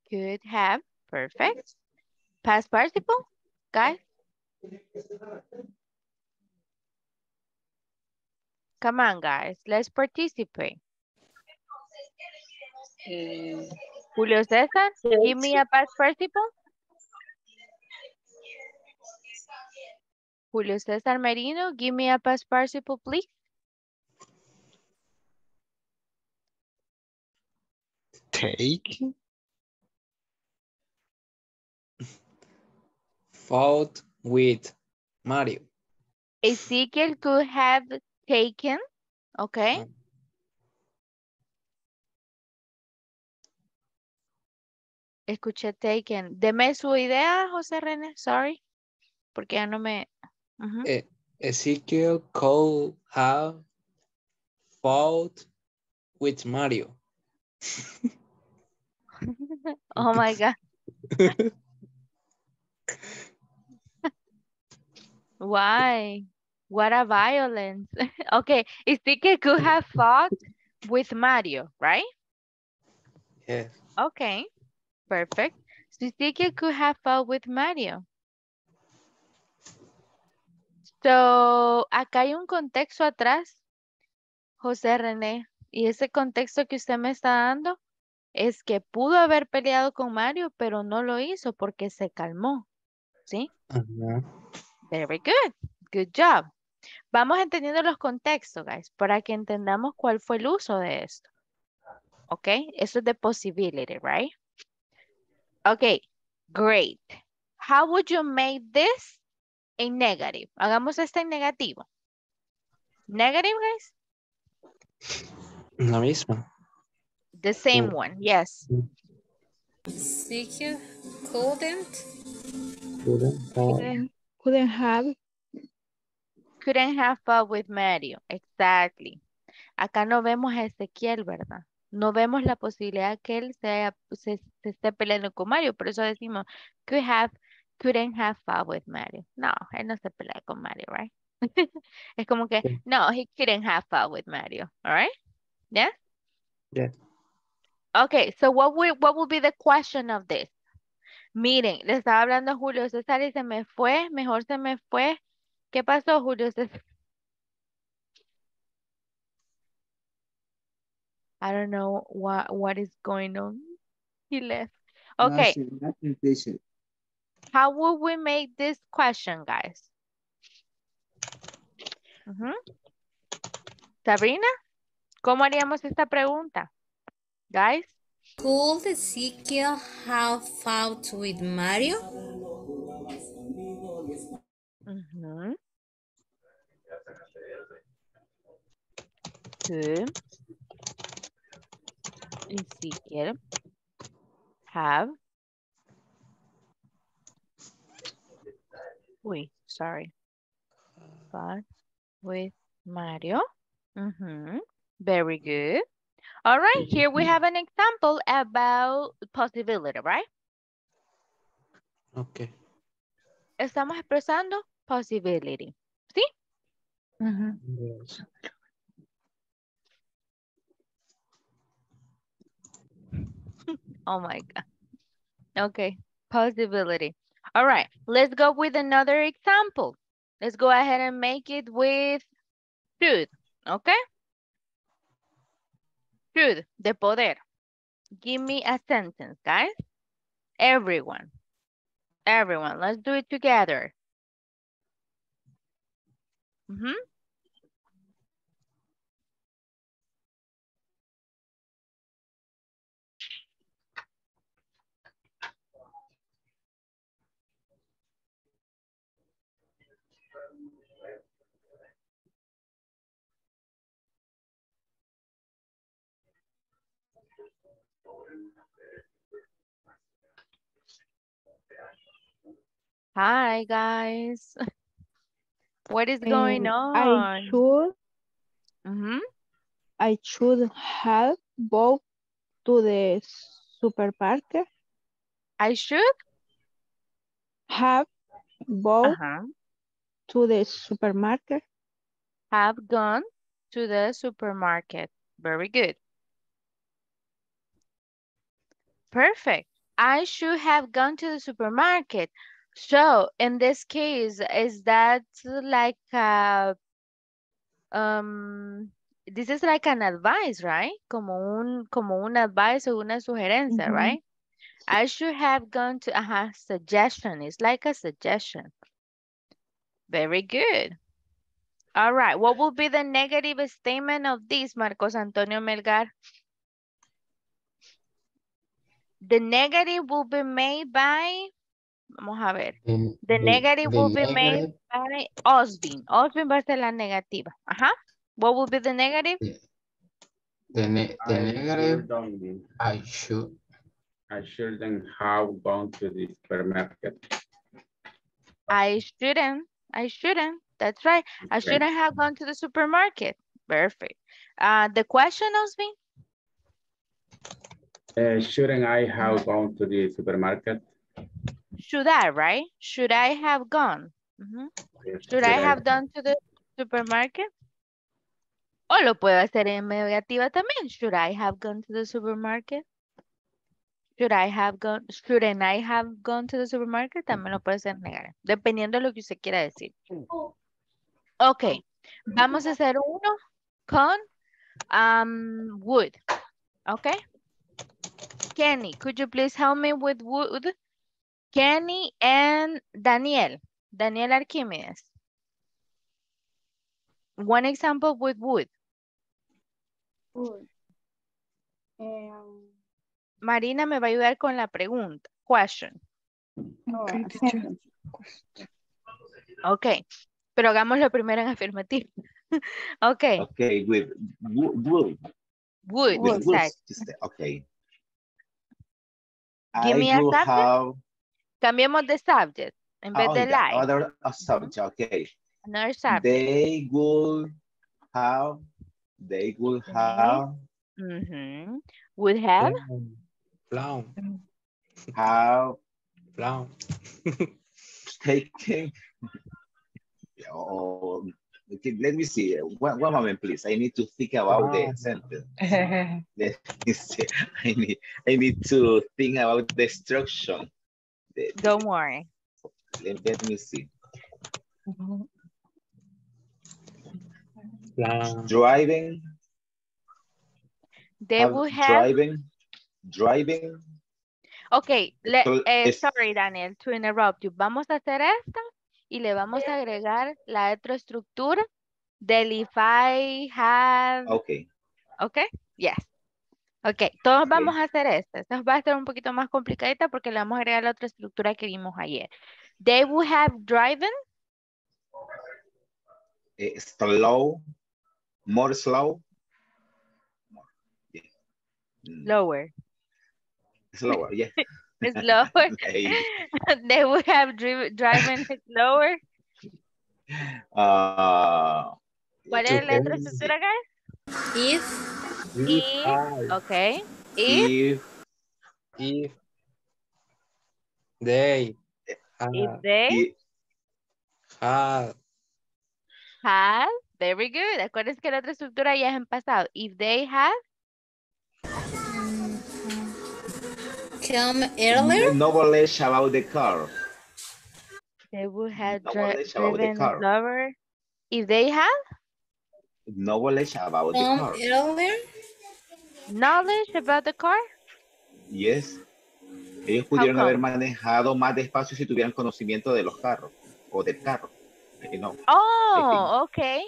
Could have. Perfect. Past participle, guys. Come on, guys. Let's participate. Julio César, give me a past participle. Julio César Merino, give me a past participle, please. Take. Fought with Mario. Ezequiel could have taken, okay? Escuché taken. Deme su idea, José René. Sorry. Porque ya no me... Ezequiel could have fought with Mario. Oh my God. Why? What a violence. Okay. Ezequiel could have fought with Mario, right? Yes. Okay. Perfect. So Ezequiel could have fought with Mario. So, acá hay un contexto atrás, José René. Y ese contexto que usted me está dando es que pudo haber peleado con Mario, pero no lo hizo porque se calmó. ¿Sí? Very good. Good job. Vamos entendiendo los contextos, guys, para que entendamos cuál fue el uso de esto. ¿Ok? Eso es de possibility, right? Okay, great. How would you make this a negative? Hagamos esta en negativo. Negative, guys? La misma. The same one, yes. Ezequiel couldn't Couldn't have fought with Mario. Exactly. Acá no vemos a Ezequiel, ¿verdad? No vemos la posibilidad que él se esté peleando con Mario. Por eso decimos, couldn't have fought with Mario. No, él no se pelea con Mario, right? Es como que, yeah. No, he couldn't have fought with Mario. All right? Yeah? Yeah. Okay, so what will be the question of this? Miren, le estaba hablando a Julio César y se me fue. Mejor se me fue. ¿Qué pasó, Julio César? I don't know what is going on. He left. Okay. No, impatient. How would we make this question, guys? Sabrina, ¿cómo haríamos esta pregunta? Guys? Could Ezequiel have fought with Mario? Could Ezequiel have... Uy, sorry. Fought with Mario. Very good. All right, here we have an example about possibility, right? Okay. Estamos expresando possibility, ¿sí? Yes. Oh my God. Okay, possibility. All right, let's go with another example. Let's go ahead and make it with should, okay? Should, de poder. Give me a sentence, guys. Everyone, let's do it together. Hi guys, what is going on? I should have bought to the supermarket. I should have bought to the supermarket. Have gone to the supermarket. Very good. Perfect. I should have gone to the supermarket. So, in this case, is that like a, this is like an advice, right? Como un advice o una sugerencia, right? I should have gone to, suggestion. It's like a suggestion. Very good. All right. What will be the negative statement of this, Marcos Antonio Melgar? The negative will be made by... Vamos a ver. The negative will be made by Osvin. Osvin va a ser la negativa. What will be the negative? The negative. I shouldn't have gone to the supermarket. I shouldn't. That's right. I shouldn't have gone to the supermarket. Perfect. The question, Osvin? Shouldn't I have gone to the supermarket? Should I, right? Should I have gone? Should I have gone to the supermarket? O lo puedo hacer en negativa también. Should I have gone to the supermarket? Shouldn't I have gone to the supermarket? También lo puedo hacer en negativa. Dependiendo de lo que usted quiera decir. Ok. Vamos a hacer uno con would. Ok. Kenny, could you please help me with would? Kenny and Daniel Archimedes. One example with would. Marina me va a ayudar con la pregunta. Question. Okay, pero hagámoslo primero en afirmativo. Okay. Okay, with would. Would, exactly. Okay. Give me a subject. Cambiemos de subject. En vez de like. Other subject, okay. Another subject. They would have. Mm-hmm. Would have. Plan. How. Plan. Taken. Oh, okay, let me see. One moment, please. I need to think about the sentence. Let me see. I need to think about the instruction. Don't worry. Let me see. Driving. They will have driving. Okay, sorry, Daniel, to interrupt you. Vamos a hacer esto y le vamos a agregar la heteroestructura del if I had. Okay. Okay, yes. Ok, todos vamos a hacer esto. Esto va a estar un poquito más complicadita porque le vamos a agregar la otra estructura que vimos ayer. They would have driven. Slow. More slow. Lower. Slower, yes. Slower. They would have driven slower. ¿Cuál es la otra estructura acá? If okay. If they had, very good. Acuérdense que la otra estructura ya es en pasado. If they had come earlier. Knowledge about the car. They would have driven slower. If they had knowledge about the car. Earlier? Knowledge about the car? Yes. Ellos pudieron haber manejado más despacio si tuvieran conocimiento de los carros o del carro. No. Oh, okay.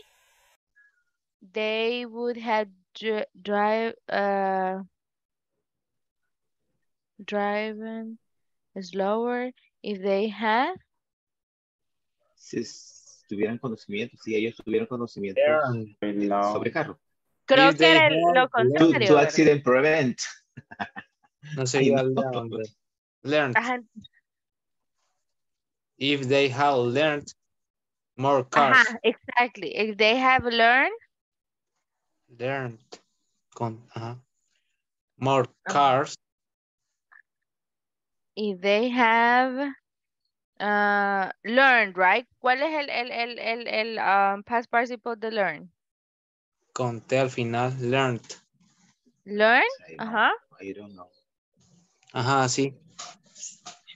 They would have driven slower if they had. Tuvieran conocimiento, si ellos tuvieran conocimiento sobre carro. Creo que era lo contrario. To accident prevent. No sé, learned. If they have learned more cars. Ajá, exactly. If they have learned more cars. If they have learned, right? ¿Cuál es el past participle de learn? Conté al final, learned. Learn? Ajá. I don't know. Ajá, sí.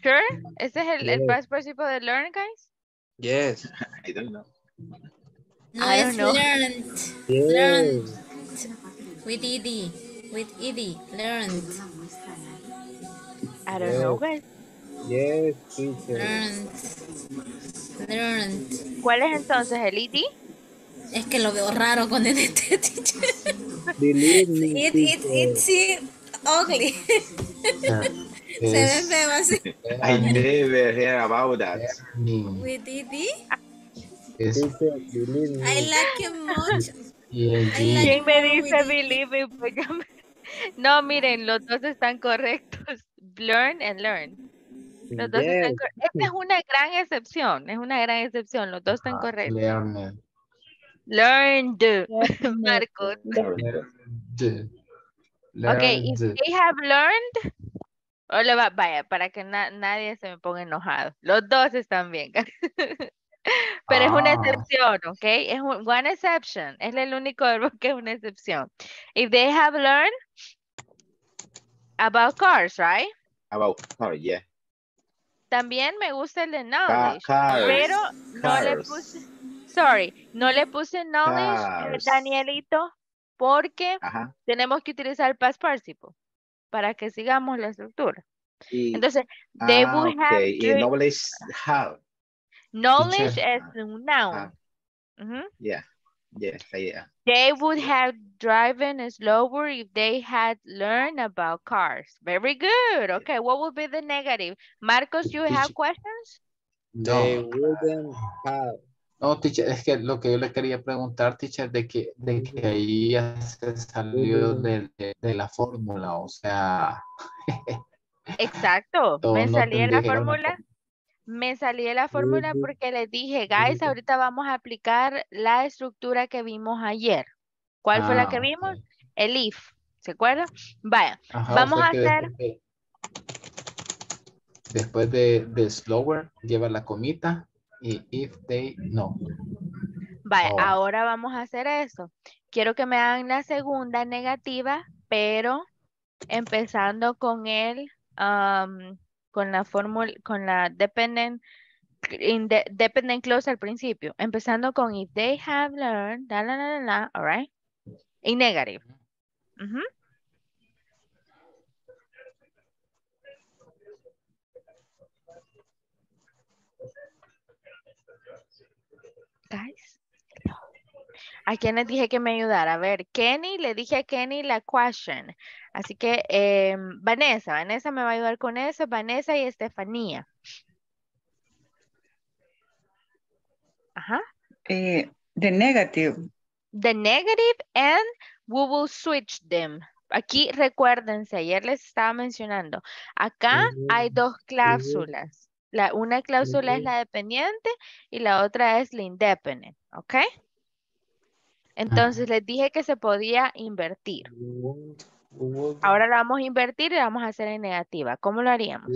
Sure? ¿Ese es el past participle de learn, guys? Yes. I don't know. No, I don't know. Learned. Yes. Learned. With Edie. Learned. I don't know, guys. Yes, teacher. Learned. ¿Cuál es entonces el IT? Es que lo veo raro con el este teacher. It's ugly. Se ve feo así. I never heard about that. With it? Yes. I like it much. ¿Quién me dice believe it? No, miren, los dos están correctos. Learn and learn. Los dos están correctos. Esta es una gran excepción. Los dos están correctos. Learned. Marcos. Learned. Okay, if they have learned. Hola, vaya, para que nadie se me ponga enojado. Los dos están bien. Pero es una excepción, ¿ok? Es one exception. Es el único verbo que es una excepción. If they have learned about cars, right? About cars, yeah. También me gusta el de knowledge, pero no le puse, knowledge, Danielito, porque tenemos que utilizar el past participle para que sigamos la estructura. Y, entonces, they would have... knowledge, how? Knowledge is a noun. Yeah. They would have driven slower if they had learned about cars. Very good. Okay, what would be the negative? Marcos, you have questions? No. They wouldn't have. No, teacher, es que lo que yo le quería preguntar, teacher, de que ahí ya se salió de la fórmula, o sea. Exacto, me salí en la fórmula. Me salí de la fórmula porque les dije, guys, ahorita vamos a aplicar la estructura que vimos ayer. ¿Cuál fue la que vimos? Okay. El if. ¿Se acuerdan? Vaya, ajá, vamos a hacer... Después de slower, lleva la comita y if they no. Vaya, ahora vamos a hacer eso. Quiero que me hagan la segunda negativa, pero empezando con el... con la fórmula, con la dependent clause al principio. Empezando con if they have learned, all right? Y negative. Uh-huh. Guys, no. ¿A quién les dije que me ayudara? A ver, Kenny, le dije a Kenny la question. Así que Vanessa me va a ayudar con eso. Vanessa y Estefania. Ajá. The negative. The negative and we will switch them. Aquí recuérdense, ayer les estaba mencionando. Acá hay dos cláusulas. Una cláusula es la dependiente y la otra es la independent. ¿Ok? Entonces les dije que se podía invertir. Ahora la vamos a invertir y la vamos a hacer en negativa. ¿Cómo lo haríamos?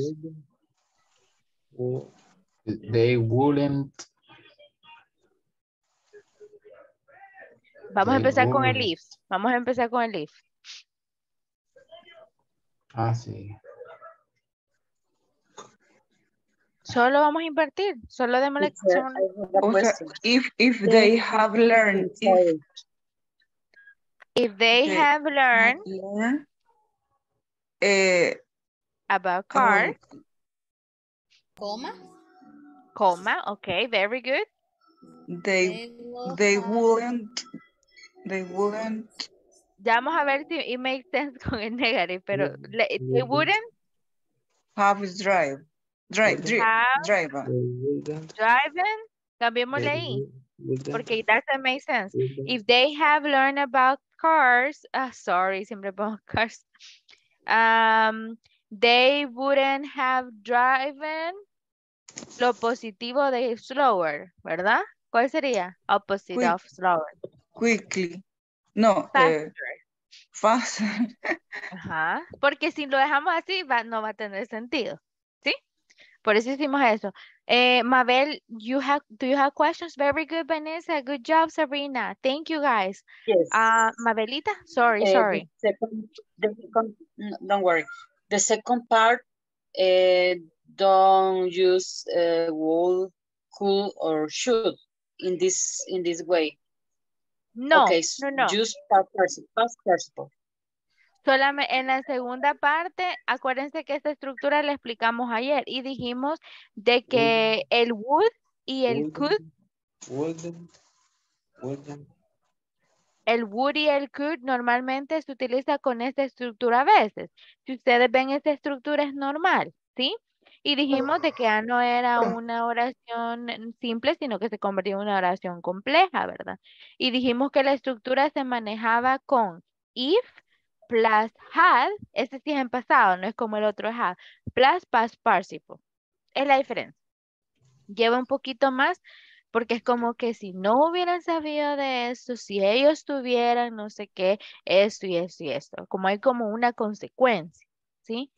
They wouldn't. Vamos a empezar con el if. Vamos a empezar con el if. Ah, sí. Solo vamos a invertir. Solo démosle. O sea, if they have learned. If they have learned about cars, comma, okay, very good. They wouldn't. Ya vamos a ver si it makes sense con el negative, pero they wouldn't have driven. Cambiémosle ahí, porque that doesn't make sense. If they have learned about cars, sorry, siempre pongo cars. They wouldn't have driven. Lo positivo de slower, ¿verdad? ¿Cuál sería? Opposite of slower. Quickly. No. Faster. Faster. Ajá. Porque si lo dejamos así, no va a tener sentido. ¿Sí? Por eso hicimos eso. Mabel, do you have questions? Very good, Vanessa. Good job, Sabrina. Thank you, guys. Yes. Mabelita? Sorry. Don't worry. The second part, don't use would, could, or should in this way. No, okay, no. Use past participle. Solamente en la segunda parte, acuérdense que esta estructura la explicamos ayer y dijimos de que el would y el could. El would y el could normalmente se utiliza con esta estructura a veces. Si ustedes ven, esta estructura es normal, ¿sí? Y dijimos de que ya no era una oración simple, sino que se convirtió en una oración compleja, ¿verdad? Y dijimos que la estructura se manejaba con if, plus had, este sí es en pasado, no es como el otro had, plus past participle. Es la diferencia. Lleva un poquito más porque es como que si no hubieran sabido de esto, si ellos tuvieran no sé qué, esto y esto y esto. Como hay como una consecuencia, ¿sí?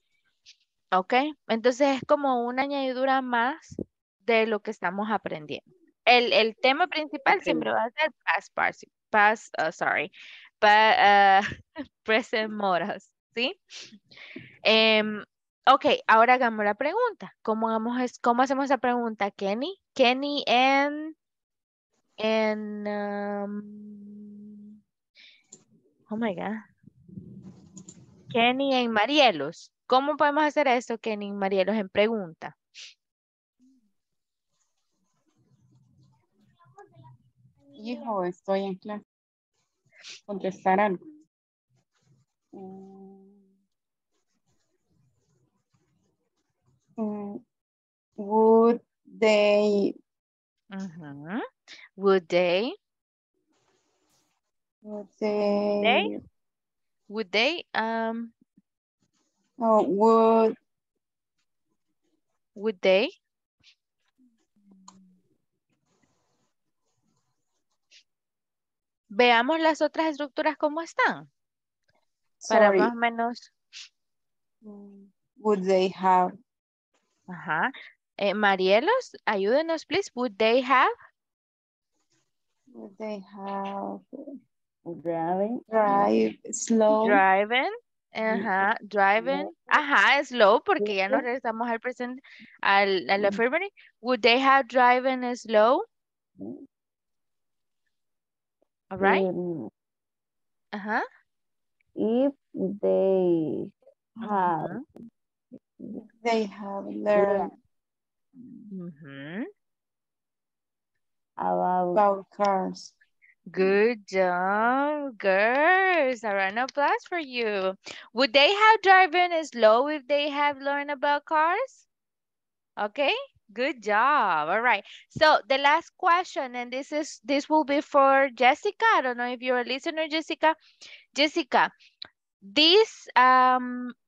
¿Ok? Entonces es como una añadidura más de lo que estamos aprendiendo. El tema principal siempre va a ser past participle. Present modals, ¿sí? Ok, ahora hagamos la pregunta. ¿Cómo hacemos esa pregunta, Kenny? Kenny oh my God. Kenny en Marielos. ¿Cómo podemos hacer esto, Kenny en Marielos, en pregunta? Hijo, estoy en clase. Contestar algo. Would they? Would they? Would they? Would they? Veamos las otras estructuras cómo están. Para más o menos. Would they have? Ajá. Marielos, ayúdenos, please. Would they have? Would they have? Driving. Drive. Slow. Driving. Ajá. Driving. Ajá, slow, porque ya nos regresamos al presente, al affirmative. Would they have driving slow? All right. Ajá. If they have. They have learned. Mm-hmm. About cars. Good job, girls. A round of applause for you. Would they have driven slow if they have learned about cars? Okay, good job. All right. So the last question, and this will be for Jessica. I don't know if you're a listener, Jessica. Jessica, this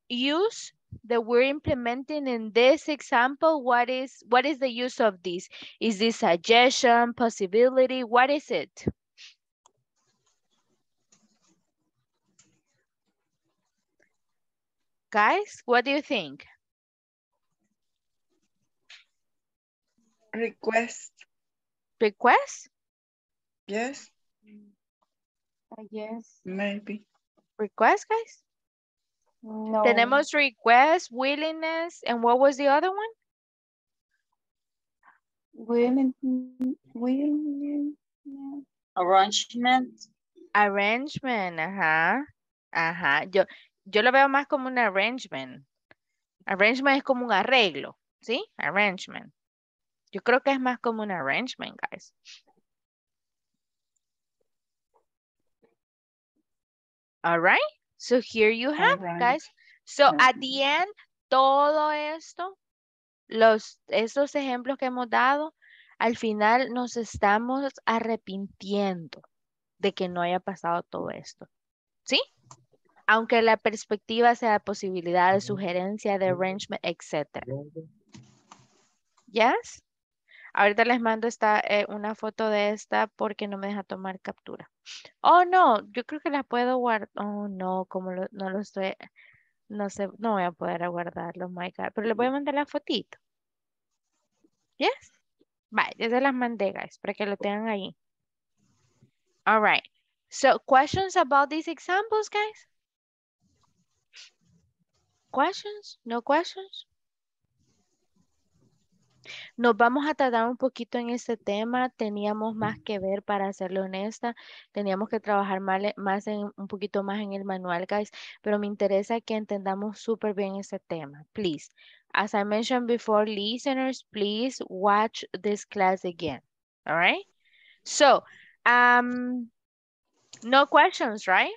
use that we're implementing in this example, what is the use of this? Is this suggestion, possibility? What is it? Guys, what do you think? Request. Request? Yes. Yes. Maybe. Request, guys? No. Tenemos request, willingness, and what was the other one? Willing. Arrangement. Arrangement, ajá. Ajá. Yo lo veo más como un arrangement. Arrangement es como un arreglo, ¿sí? Arrangement. Yo creo que es más como un arrangement, guys. All right. So here you have it, guys. So at the end, todo esto, esos ejemplos que hemos dado, al final nos estamos arrepintiendo de que no haya pasado todo esto, ¿sí? Aunque la perspectiva sea posibilidad de sugerencia, de arrangement, etc. Yes. Ahorita les mando una foto de esta porque no me deja tomar captura. Oh, no, yo creo que la puedo guardar. Oh, no, como no lo estoy, no sé, no voy a poder guardarlo, my God. Pero les voy a mandar la fotito. Yes. Vale, ya se las mandé, guys, para que lo tengan ahí. All right. So, questions about these examples, guys? Questions? No questions? Nos vamos a tardar un poquito en este tema. Teníamos más que ver, para serle honesta. Teníamos que trabajar un poquito más en el manual, guys. Pero me interesa que entendamos súper bien este tema. Please, as I mentioned before, listeners, please watch this class again. All right? So, no questions, right?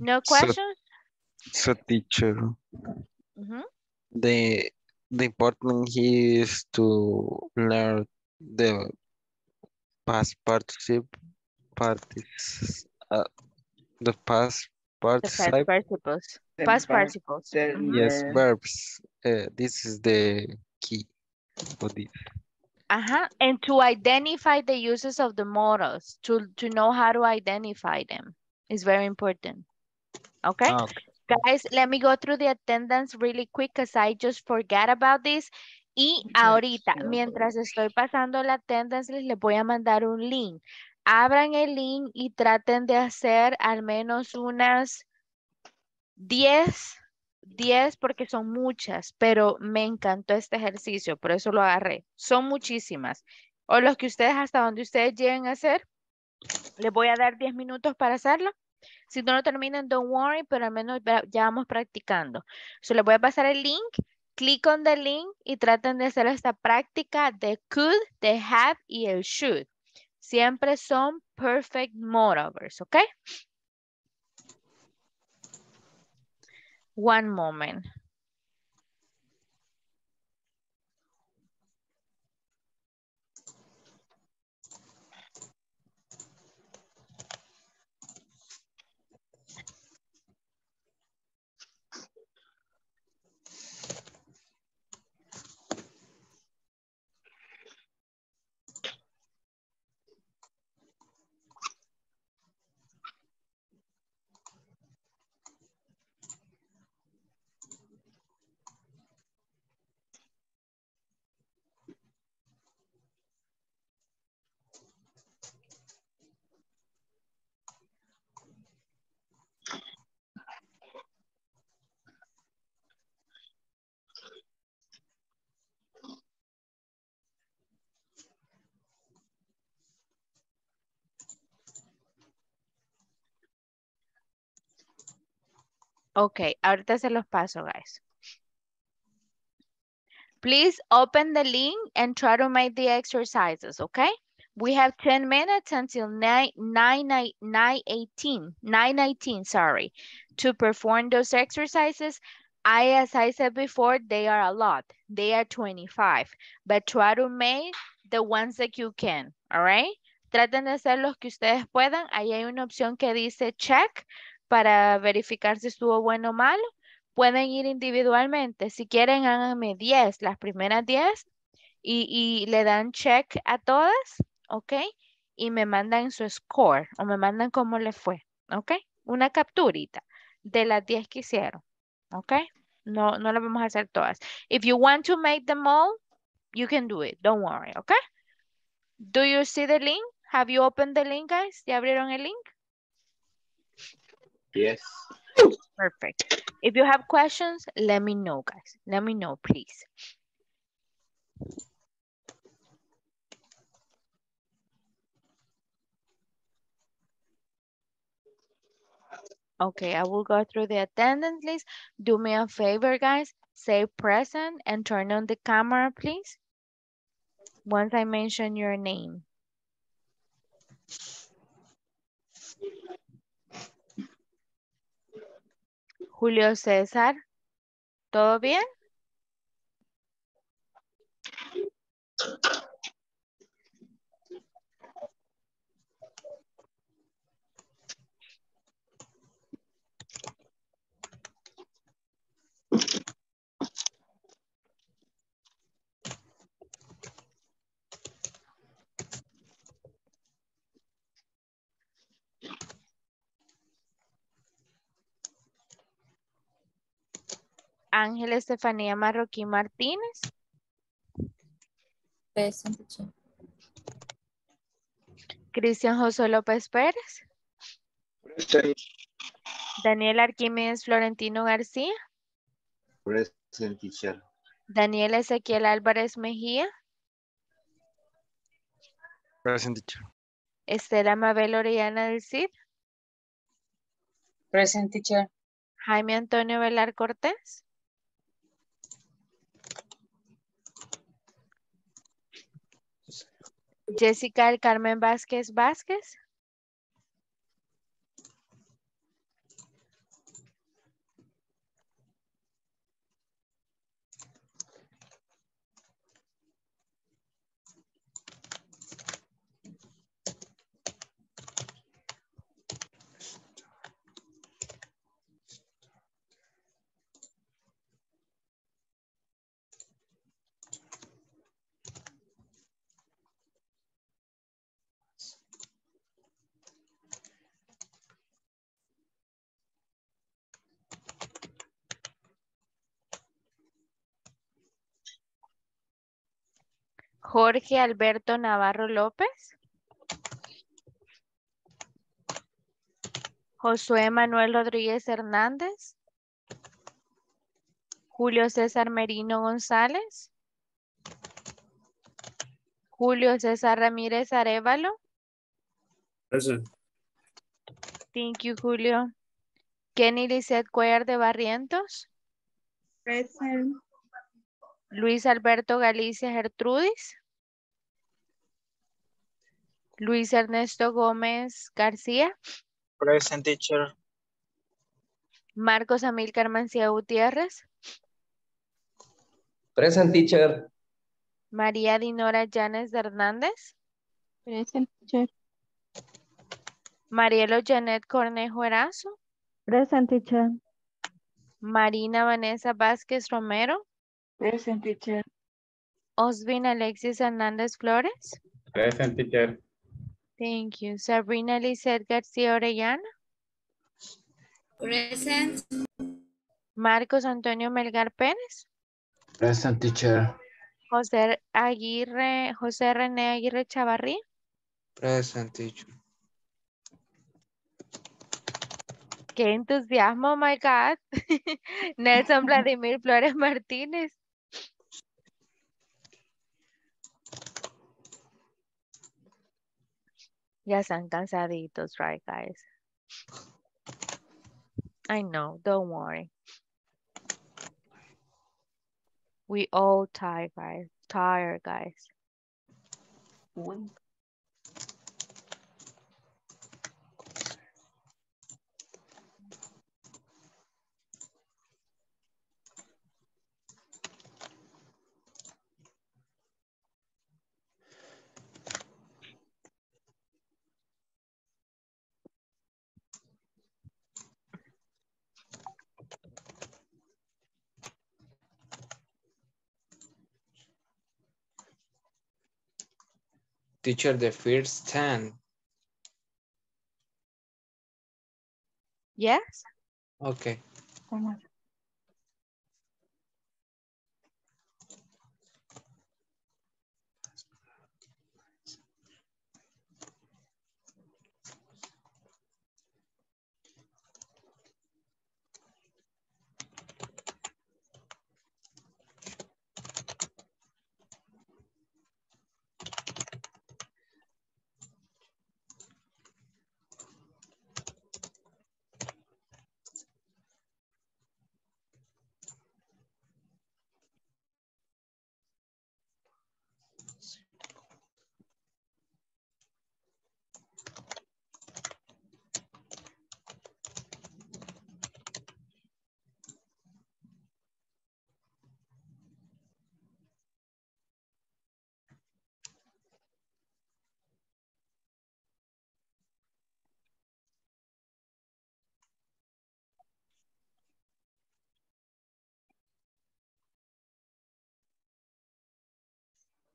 No questions? So teacher, the important here is to learn the past participles, past participles. Yes, verbs. This is the key for this. And to identify the uses of the modals, to know how to identify them is very important. Okay? Okay. Guys, let me go through the attendance really quick because I just forgot about this. Y ahorita, mientras estoy pasando la attendance, les voy a mandar un link. Abran el link y traten de hacer al menos unas 10 porque son muchas, pero me encantó este ejercicio, por eso lo agarré. Son muchísimas. O los que ustedes, hasta donde ustedes lleguen a hacer, les voy a dar 10 minutos para hacerlo. Si no lo terminan, don't worry, pero al menos ya vamos practicando. So, les voy a pasar el link, clic on the link y traten de hacer esta práctica de could, de have y el should. Siempre son perfect modals, ¿ok? One moment. Ok, ahorita se los paso, guys. Please open the link and try to make the exercises, okay? We have 10 minutes until 9:18, to perform those exercises. As I said before, they are a lot. They are 25, but try to make the ones that you can, all right? Traten de hacer los que ustedes puedan. Ahí hay una opción que dice check para verificar si estuvo bueno o malo. Pueden ir individualmente. Si quieren, háganme 10, las primeras 10, y le dan check a todas, ¿ok? Y me mandan su score o me mandan cómo le fue, ¿ok? Una capturita de las 10 que hicieron, ¿ok? No las vamos a hacer todas. If you want to make them all, you can do it. Don't worry, ¿ok? Do you see the link? Have you opened the link, guys? ¿Ya abrieron el link? Yes. Perfect. If you have questions, let me know, guys. Let me know, please. Okay, I will go through the attendance list. Do me a favor, guys. Say present and turn on the camera, please. Once I mention your name. Julio César, ¿todo bien? Ángel Estefanía Marroquín Martínez. Presente. Cristian José López Pérez. Presente. Daniel Arquímedes Florentino García. Presente. Daniel Ezequiel Álvarez Mejía. Presente. Estela Mabel Orellana del Cid. Presente. Jaime Antonio Velar Cortés. Jessica del Carmen Vázquez Vázquez. Jorge Alberto Navarro López. Josué Manuel Rodríguez Hernández. Julio César Merino González. Julio César Ramírez Arevalo. Present. Thank you, Julio. Kenny Lisette Cuellar de Barrientos. Present. Luis Alberto Galicia Gertrudis. Luis Ernesto Gómez García. Present, teacher. Marcos Amilcar Mancía Gutiérrez. Present, teacher. María Dinora Llanes de Hernández. Present, teacher. Marielos Janet Cornejo Erazo. Present, teacher. Marina Vanessa Vázquez Romero. Present, teacher. Osvin Alexis Hernández Flores. Present, teacher. Thank you. Sabrina Lisette García Orellana. Present. Marcos Antonio Melgar Pérez. Present, teacher. José René Aguirre Chavarría. Present, teacher. ¡Qué entusiasmo, oh my God! Nelson Vladimir Flores Martínez. Ya están cansaditos, right, guys? I know, don't worry. We all tired, guys. Tired, guys. Uy. Teacher, the first 10. Yes. Okay.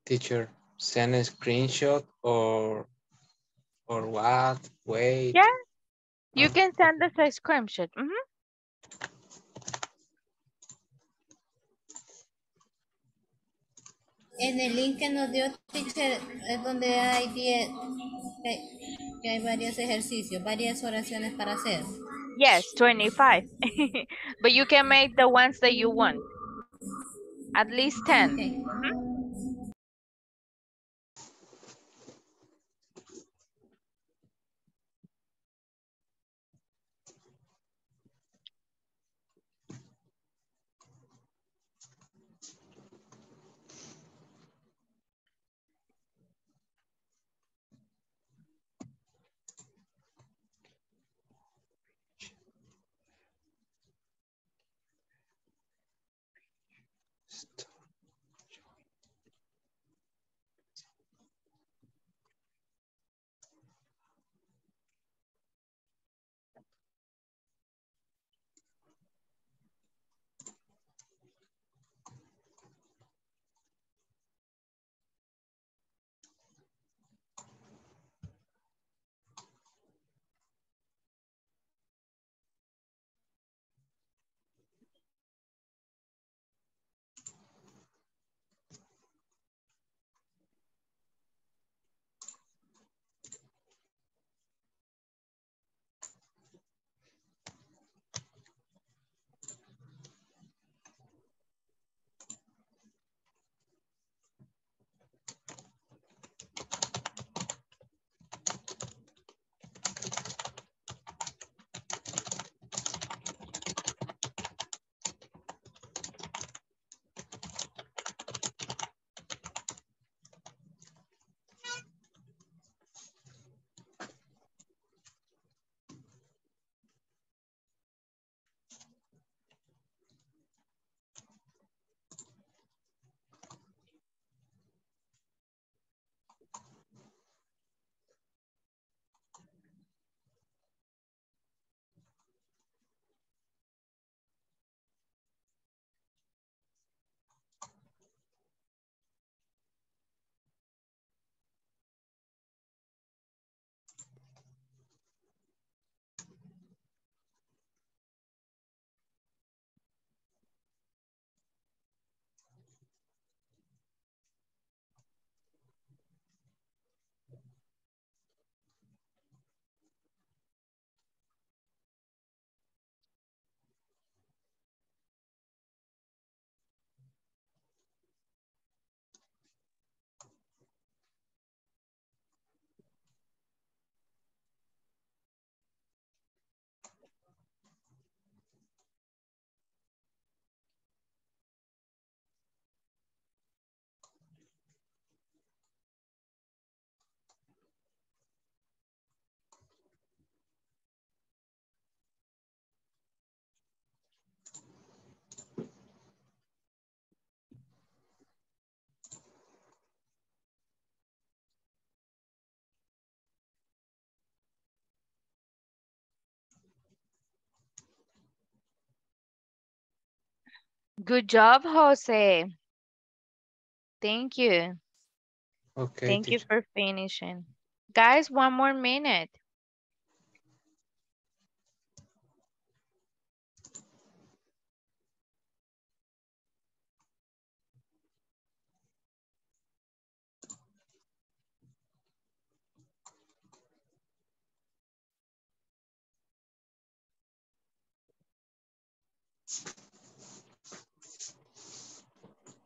Teacher, send a screenshot or what? Wait. Yeah, you can send us a screenshot. Mm-hmm. En el link que nos dio teacher es donde hay que hay varios ejercicios, varias oraciones para hacer. Yes, 25. But you can make the ones that you want. At least 10. Okay. Mm-hmm. Good job, Jose. Thank you. Okay. Thank you for finishing. Guys, one more minute.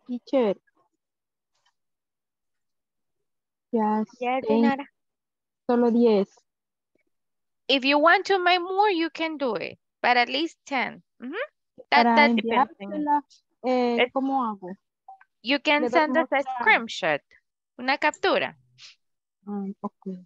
Teacher. Yes, Dinora. Solo 10. If you want to make more, you can do it. But at least 10. Mm-hmm. That depends. ¿Cómo hago? You can send us a screenshot. Una captura. Okay.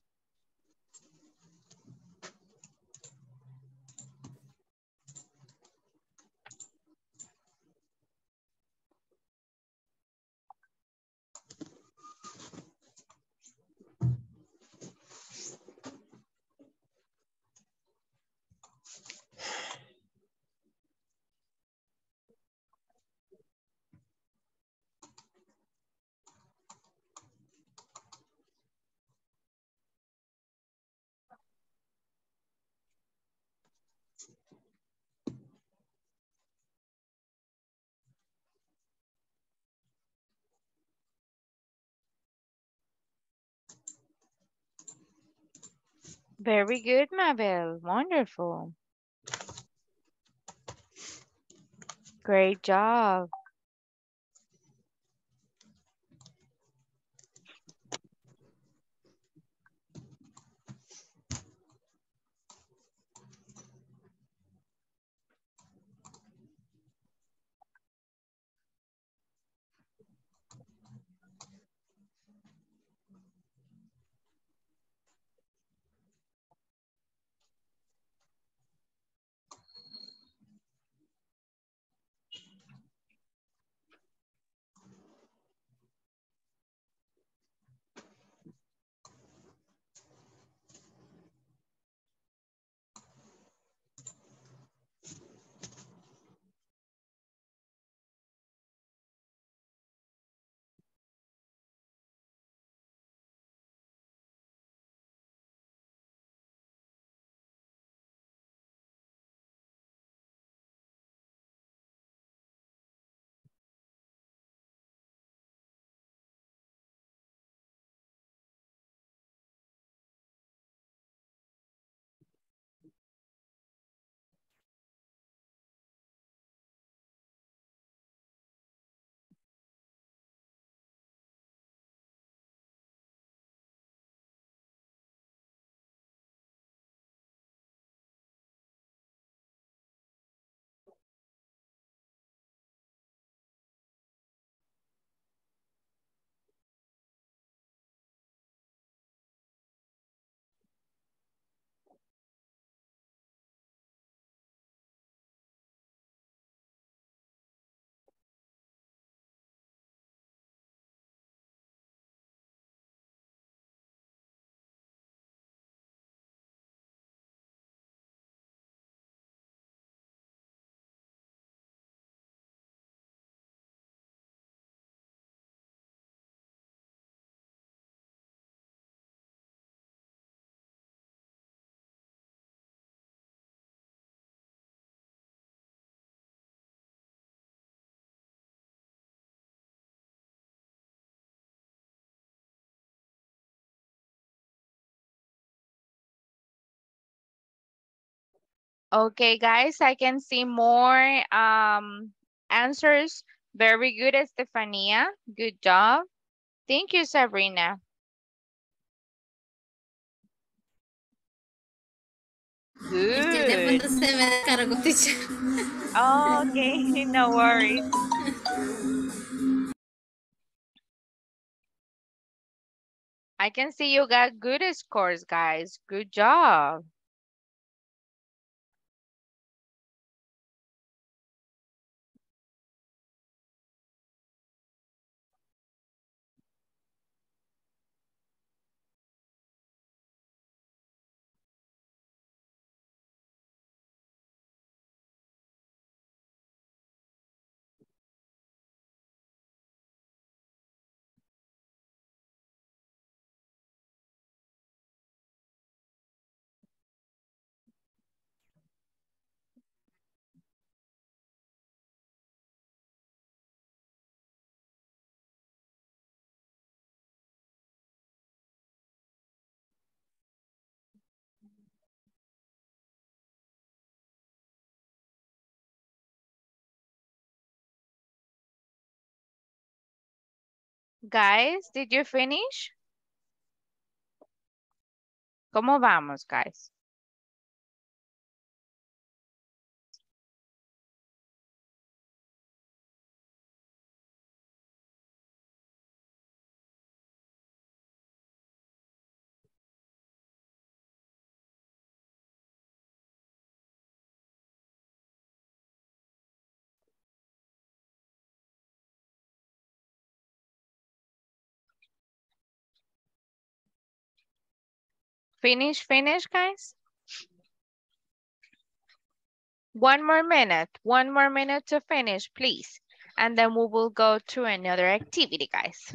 Very good, Mabel. Wonderful. Great job. Okay, guys, I can see more answers. Very good, Estefania. Good job. Thank you, Sabrina. Good. Oh, okay, no worries. I can see you got good scores, guys. Good job. Guys, did you finish? ¿Cómo vamos, guys? Finish, guys. One more minute to finish, please. And then we will go to another activity, guys.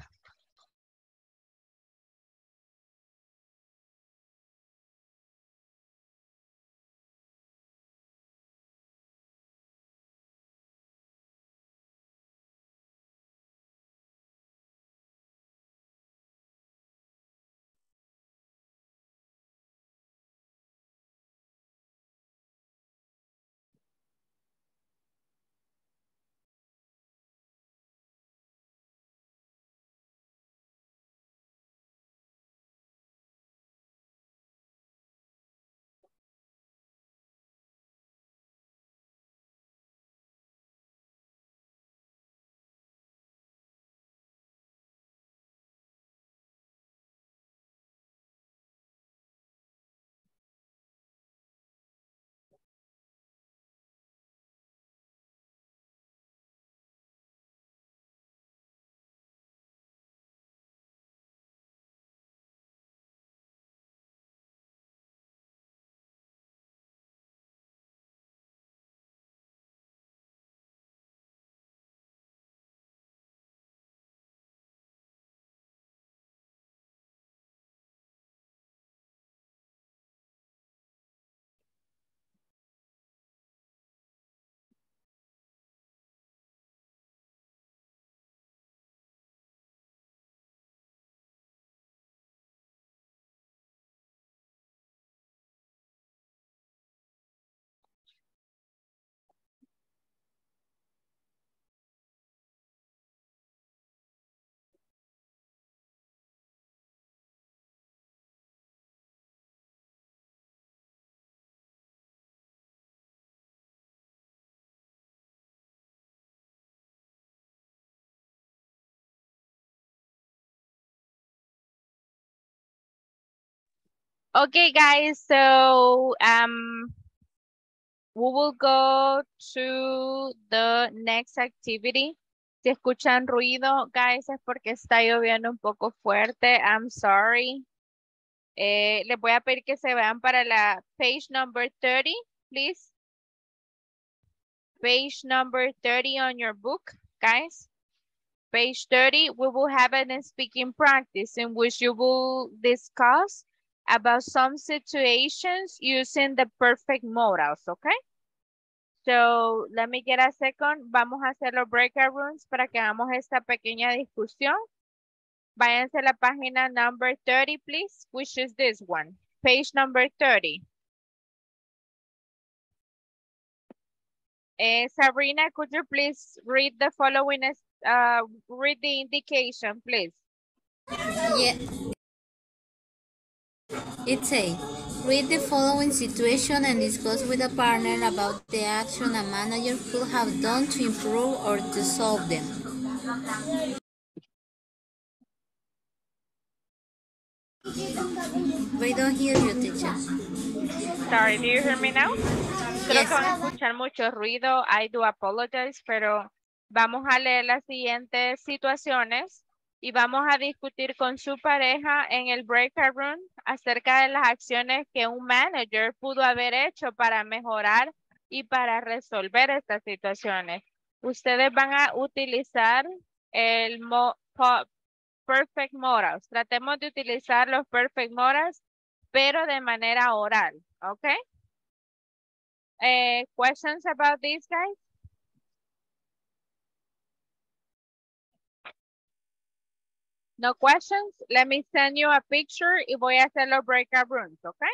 Okay, guys, so we will go to the next activity. Si escuchan ruido, guys, es porque está lloviendo un poco fuerte. I'm sorry. Les voy a pedir que se vayan para la page number 30, please. Page number 30 on your book, guys. Page 30, we will have a speaking practice in which you will discuss about some situations using the perfect modals, okay? So, let me get a second. Vamos a hacer los breakout rooms para que hagamos esta pequeña discusión. Váyanse a la página number 30, please, which is this one. Page number 30. Sabrina, could you please read the following, read the indication, please? Yes. Yeah. It says, read the following situation and discuss with a partner about the action a manager could have done to improve or to solve them. We don't hear you, teacher. Sorry, do you hear me now? Creo que van a escuchar mucho ruido. I do apologize, pero vamos a leer las siguientes situaciones. Y vamos a discutir con su pareja en el breakout room acerca de las acciones que un manager pudo haber hecho para mejorar y para resolver estas situaciones. Ustedes van a utilizar el perfect modals. Tratemos de utilizar los perfect modals, pero de manera oral, ¿ok? Questions about this, guys? No questions? Let me send you a picture y voy a hacer los breakout rooms, okay?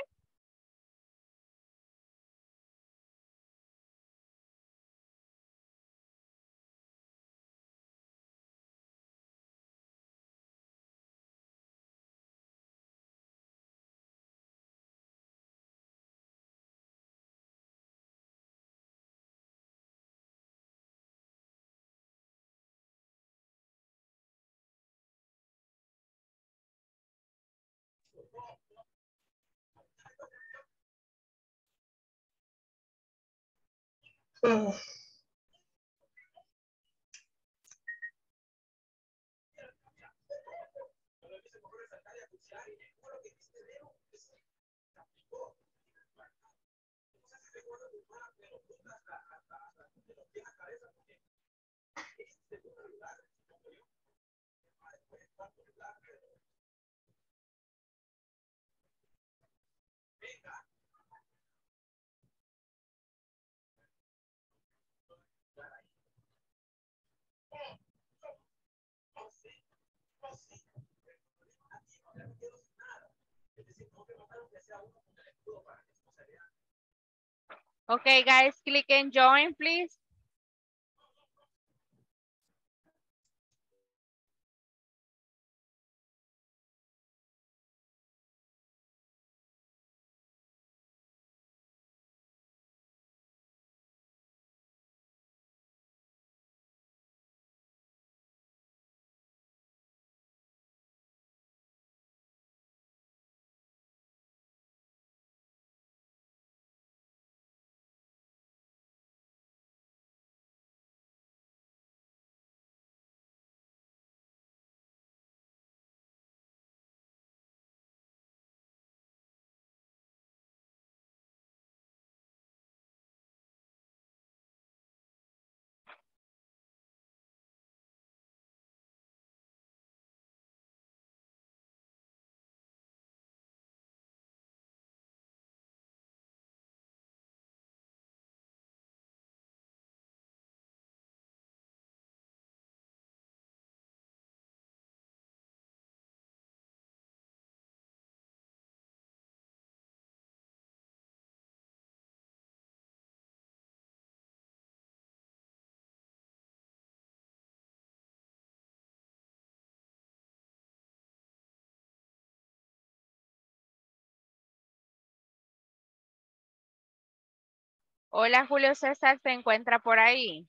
Okay, guys, click and join, please. Hola, Julio César, ¿se encuentra por ahí?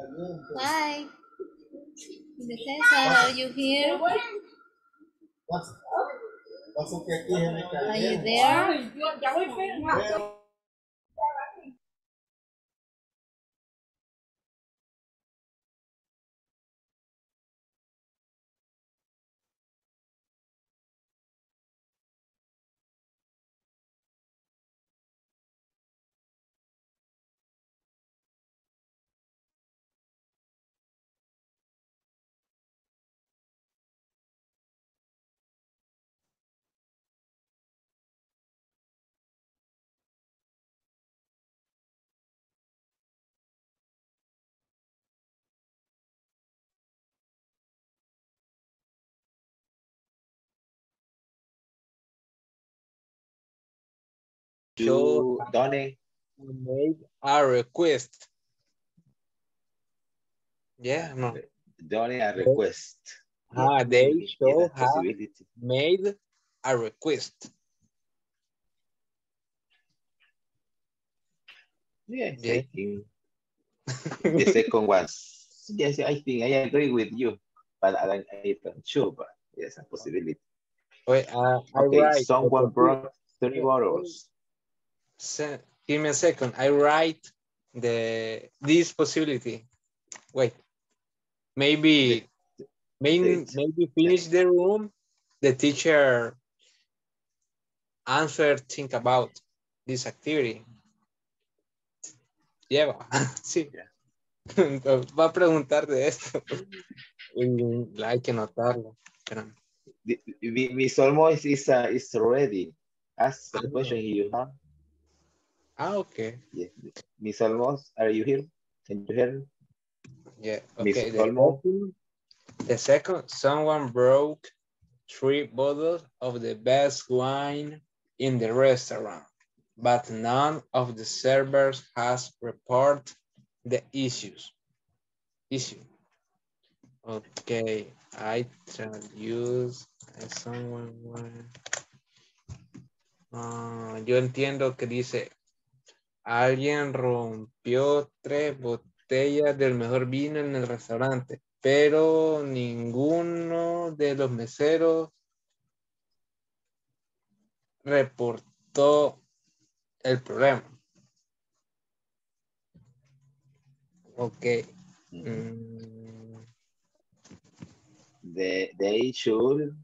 Hi, are you here? Are you there? To donate a request. Yeah, no. Donate a request. Ah, they show have made a request. Yes, yeah. I think the second one. Yes, I think I agree with you, but I'm not sure, but yes, a possibility. Wait, okay, someone brought 30 bottles. Give me a second. I write this possibility. Wait. Maybe finish the room. The teacher answer. Think about this activity. Lleva. Sí. Yeah. Va a preguntar de esto. Hay que notarlo. This almost is ready. Ask the question you have. Ah, okay. Yes. Miss Almos, are you here? Can you hear? Yeah, okay. The second, someone broke 3 bottles of the best wine in the restaurant, but none of the servers has reported the issue. Okay, I traduce someone. Yo entiendo que dice, alguien rompió 3 botellas del mejor vino en el restaurante, pero ninguno de los meseros reportó el problema. Ok. They should.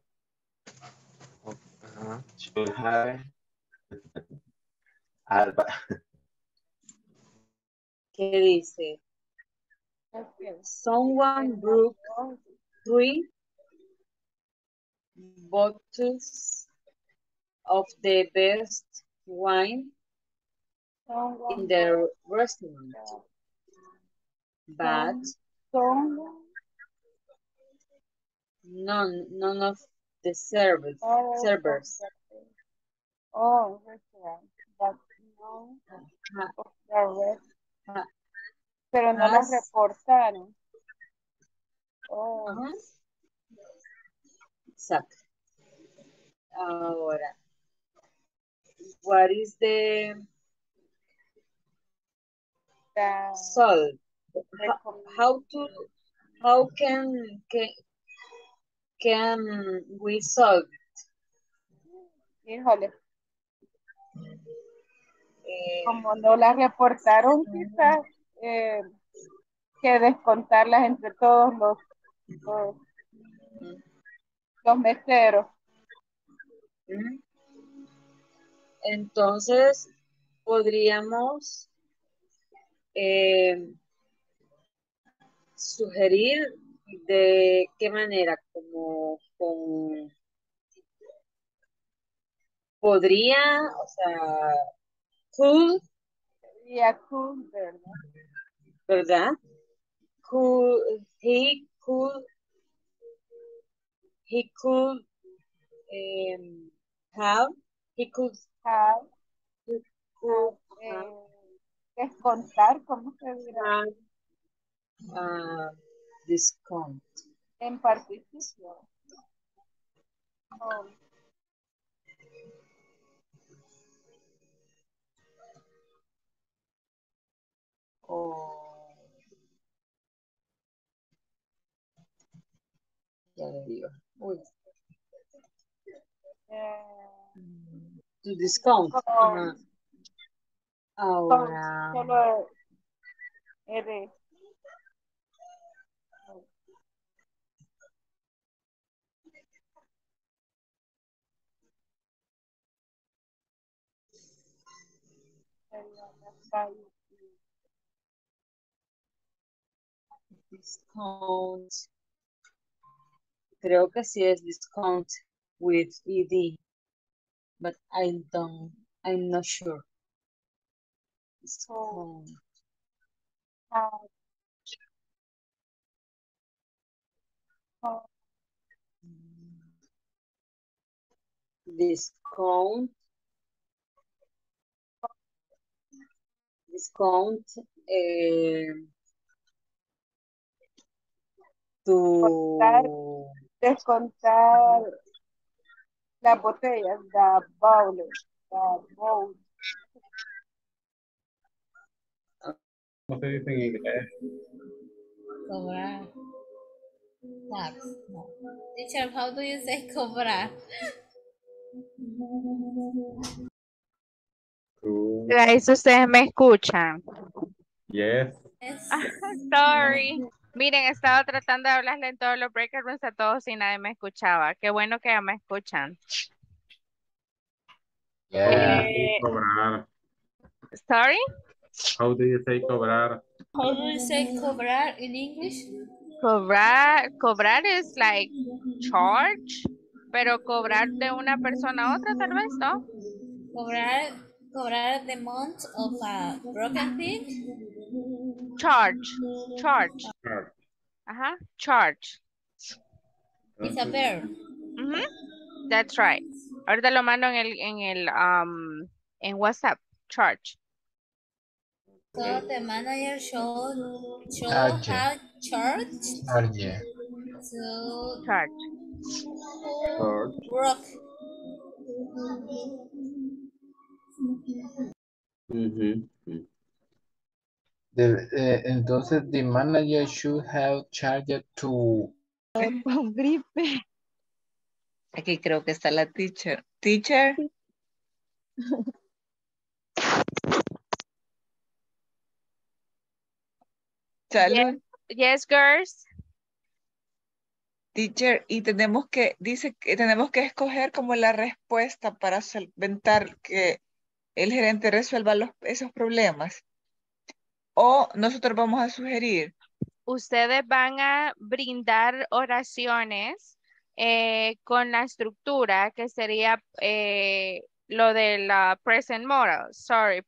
Uh-huh. Should have. ¿Qué dice? Someone broke 3 bottles of the best wine in the restaurant, but none of the servers. Oh, restaurant, but no of the rest. Pero no las reportaron. Oh. Ajá. Exacto. Ahora. What is the solve? How can we solve it? Híjole. Como no las reportaron, quizás que descontarlas entre todos los meseros. Entonces, podríamos sugerir de qué manera, como con podría, o sea, cool. Yeah, cool, ¿verdad? Cool, he could have descontar, ¿cómo se dirá? Discount. En participación. Oh. Ya le digo. Uy. To discount. Ahora. Solo R. Discount. Creo que sí es discount with ed, but I'm not sure. Discount. Discount. Descontar las botellas, the bowl. ¿Cómo se dice en inglés? Cobrar. Tax. No. Teacher, how do you say cobrar? Guys, ustedes me escuchan. Yes. Sorry. Miren, he estado tratando de hablarle en todos los break rooms a todos y nadie me escuchaba. Qué bueno que ya me escuchan. Yeah. Cobrar. Sorry? How do you say cobrar? How do you say cobrar in English? Cobrar is like charge, pero cobrar de una persona a otra tal vez, ¿no? Cobrar the amount of a broken thing? Charge. Ajá, charge. It's a verb. Mm-hmm. That's right. Ahorita lo mando en WhatsApp. Charge. So the manager should have charge. Charge. So charge. Broke. Mm-hmm. Entonces, the manager should have charged to... Con gripe. Aquí creo que está la teacher. Teacher. Yes, yes, girls. Teacher, y tenemos que, dice que tenemos que escoger como la respuesta para solventar que el gerente resuelva esos problemas. O nosotros vamos a sugerir. Ustedes van a brindar oraciones con la estructura que sería lo de la present modal,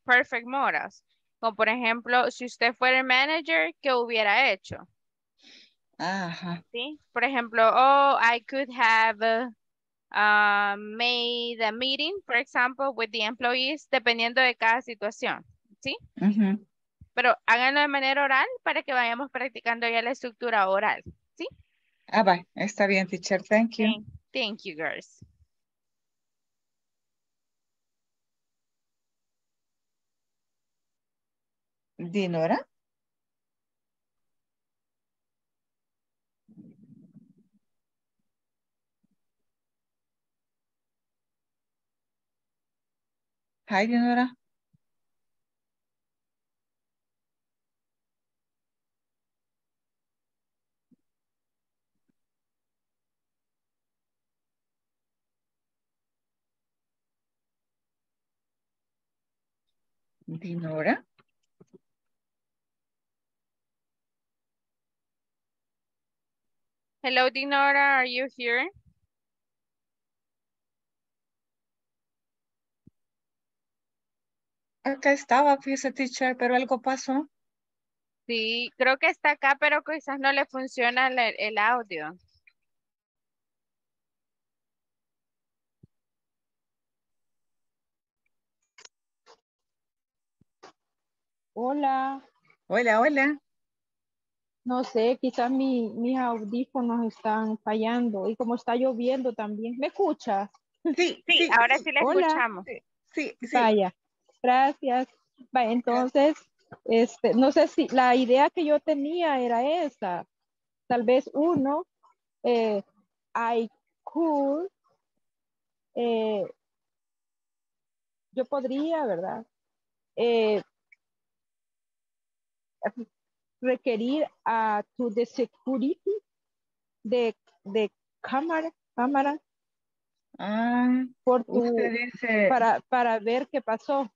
perfect modals. Como por ejemplo, si usted fuera el manager, ¿qué hubiera hecho? Ajá. ¿Sí? Por ejemplo, oh, I could have made a meeting, for example, with the employees, dependiendo de cada situación. ¿Sí? Uh-huh. Pero háganlo de manera oral para que vayamos practicando ya la estructura oral, ¿sí? Ah, va. Está bien, teacher. Thank you. Thank you, girls. Dinora? Hi, Dinora. Dinora. Hello, Dinora, are you here? Acá estaba, fíjese, teacher, pero algo pasó. Sí, creo que está acá, pero quizás no le funciona el audio. Hola. Hola, hola. No sé, quizás mis audífonos están fallando y como está lloviendo también. ¿Me escuchas? Sí, ahora sí le escuchamos. Sí. Vaya, gracias. Vaya, entonces, no sé si la idea que yo tenía era esa. Tal vez uno, I could, yo podría, ¿verdad? Requerir to the security de cámara usted dice, para ver qué pasó.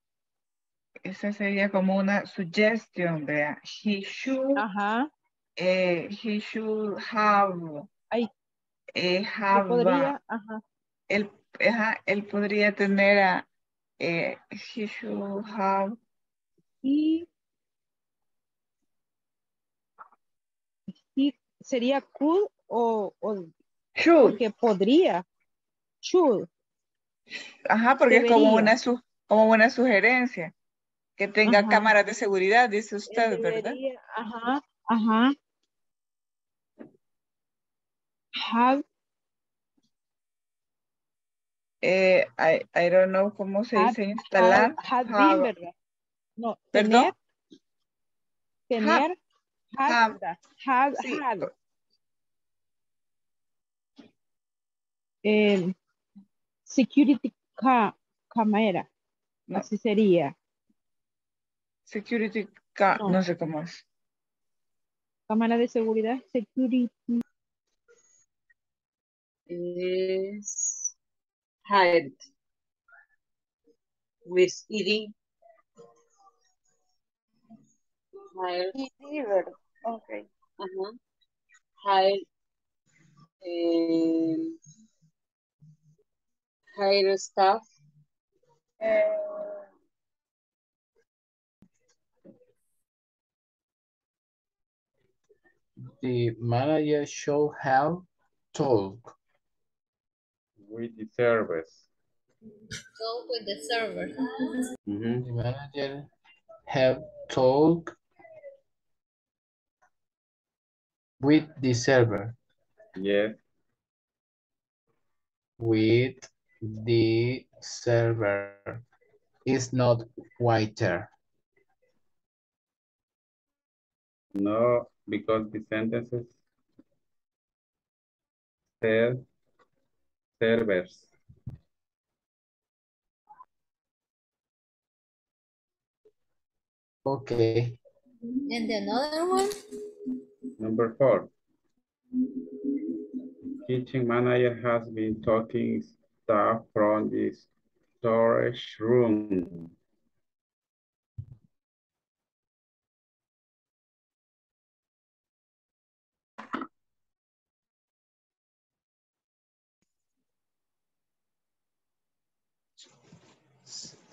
Esa sería como una suggestion, vea. He should él podría tener a he should have y sería cool o should. Porque podría. Should. Ajá, porque debería. Es como una sugerencia. Que tenga cámaras de seguridad, dice usted, debería, ¿verdad? Ajá. Have. I don't know cómo se dice instalar. Have been, ¿verdad? No, ¿perdón? Tener. Have, sí. Security camera. No. Así sería. Security camera. No. No sé cómo es. Cámara de seguridad. Security. Is hired with ED. Hired. ED, okay. Uh-huh. Hired. Hired staff. The manager should have talked with the servers. Talk with the servers. Mm-hmm. The manager have talked with the server. Yeah. With the server is not whiter. No, because the sentences said servers. Okay. And another one? Number 4. Kitchen manager has been talking staff from the storage room.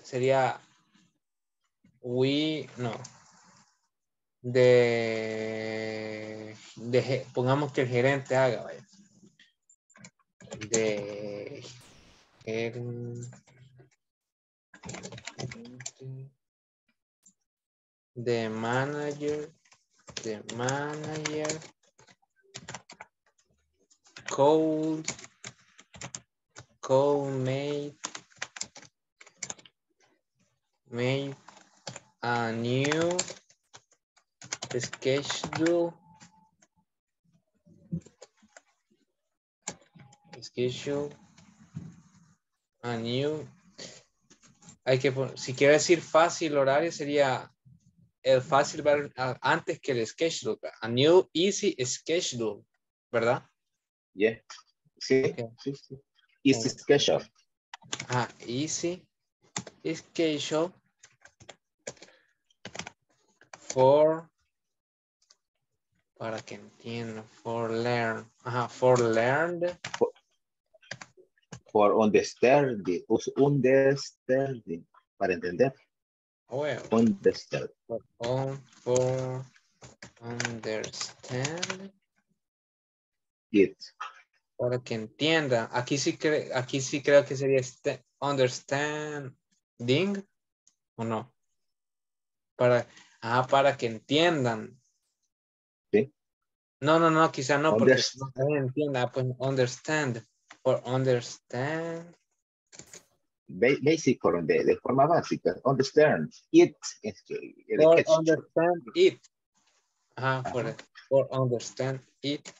Sería we, no. De pongamos que el gerente haga, vaya. De the manager made a new schedule. A new. Hay que, si quiero decir fácil horario, sería el fácil antes que el schedule. A new easy schedule, ¿verdad? Yeah. Sí. Okay. Sí. Easy schedule. Ah, easy schedule for, para que entiendan, for learn. Ajá, for learned. For understanding, para entender. Well, understand. For understand it. Para que entienda. Aquí sí creo que sería understanding, ¿o no? Para que entiendan. Sí. No, quizá no, porque no entienda, pues understand. For understand. Basic, de forma básica. Understand it. For understand it. Ajá, for understand it.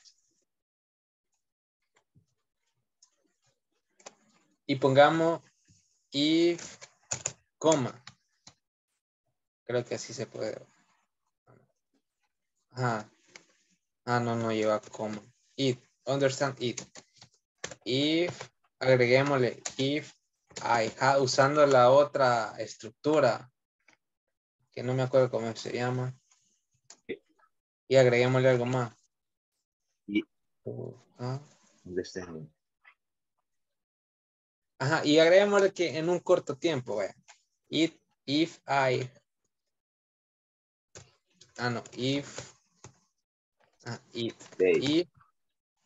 Y pongamos if, coma. Creo que así se puede. Ajá. Ah, no lleva coma. It. Understand it. If, agreguémosle, if I have, usando la otra estructura, que no me acuerdo cómo se llama, y agreguémosle algo más. Yeah. Ajá, y agreguémosle que en un corto tiempo, vaya.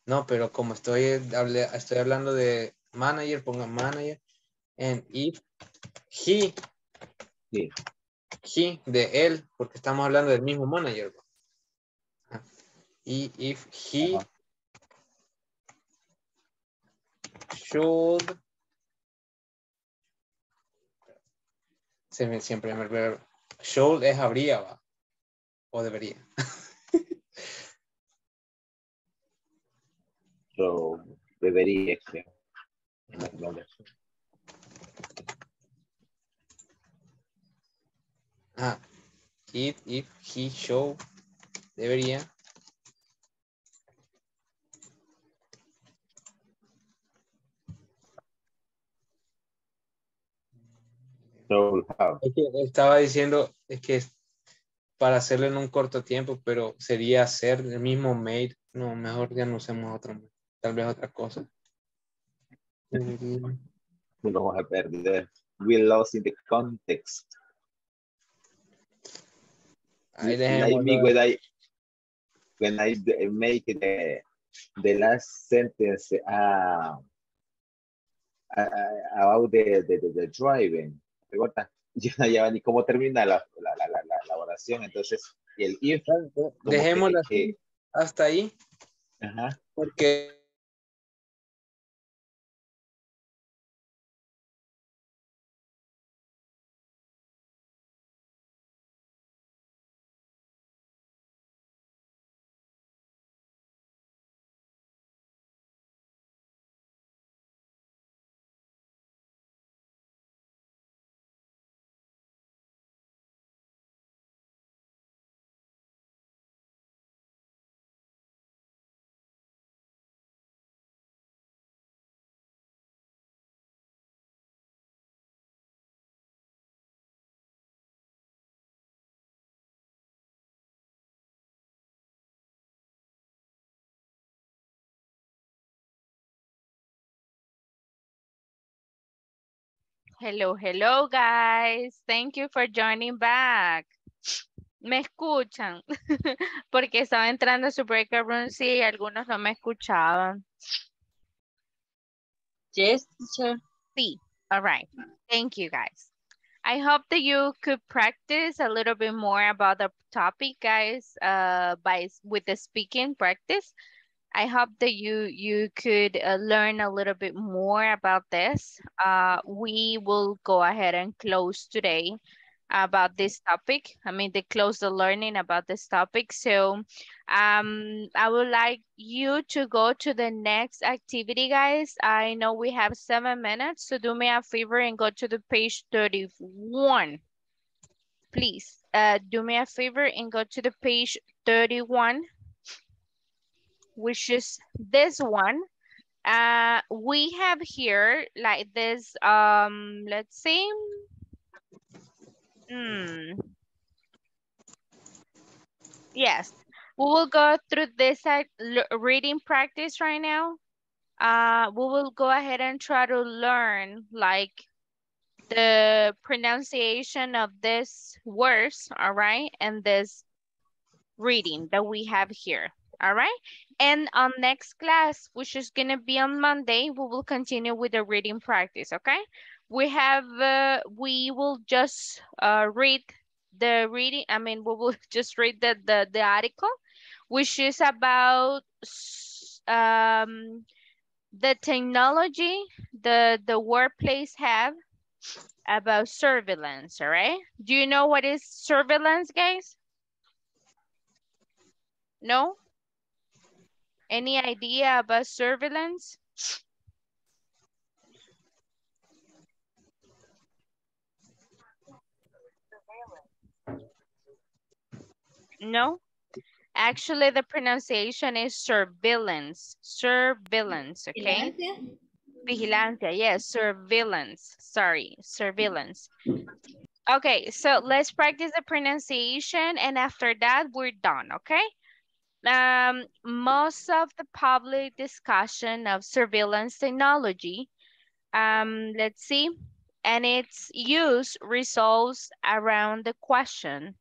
No, pero como estoy hablando de manager, ponga manager. And if he. Sí. He, de él, porque estamos hablando del mismo manager. Y if he. Ajá. Should. Siempre me recuerdo. Should es habría, va. O debería. Debería, creo. Ah, if he show, debería. No, es que estaba diciendo, es que para hacerlo en un corto tiempo, pero sería hacer el mismo made. No, mejor ya no usemos otro, tal vez otra cosa. Nos vamos a perder. We lost in the context. When I make the last sentence about the driving, yo no lleva ni cómo termina la oración, entonces el if dejémosla hasta ahí. Ajá. Porque Hello guys, thank you for joining back. Me escuchan porque estaba entrando a su breakout room, sí, y algunos no me escuchaban. Yes, teacher. Sí, all right. Thank you guys. I hope that you could practice a little bit more about the topic, guys, with the speaking practice. I hope that you could learn a little bit more about this. We will go ahead and close today about this topic. I mean, they close the learning about this topic. So I would like you to go to the next activity, guys. I know we have 7 minutes, so do me a favor and go to the page 31. Please, do me a favor and go to the page 31. Which is this one. We have here like this, let's see. Yes, we will go through this reading practice right now. We will go ahead and try to learn like the pronunciation of these words, all right? And this reading that we have here. All right, and on next class, which is gonna be on Monday, we will continue with the reading practice, okay? We will just read the reading, I mean, we will just read the article, which is about the technology the workplace have about surveillance, all right? Do you know what is surveillance, guys? No? Any idea about surveillance? No? Actually, the pronunciation is surveillance. Surveillance, okay? Vigilancia? Vigilancia, yes, surveillance. Sorry, surveillance. Okay, so let's practice the pronunciation and after that, we're done, okay? Most of the public discussion of surveillance technology, let's see, and its use resolves around the question,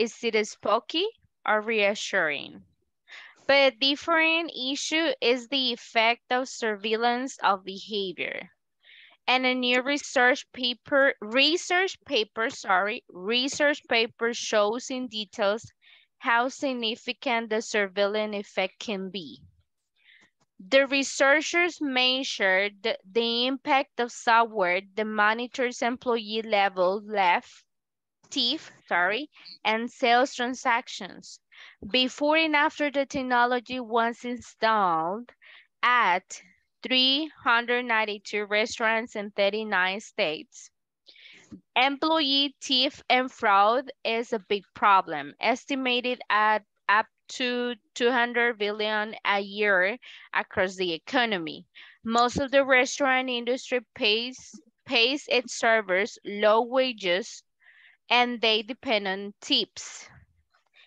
is it spooky or reassuring? But a different issue is the effect of surveillance of behavior. And a new research paper shows in details how significant the surveillance effect can be. The researchers measured the impact of software that monitors employee level theft, and sales transactions before and after the technology was installed at 392 restaurants in 39 states. Employee theft and fraud is a big problem, estimated at up to 200 billion a year across the economy. Most of the restaurant industry pays its servers low wages and they depend on tips.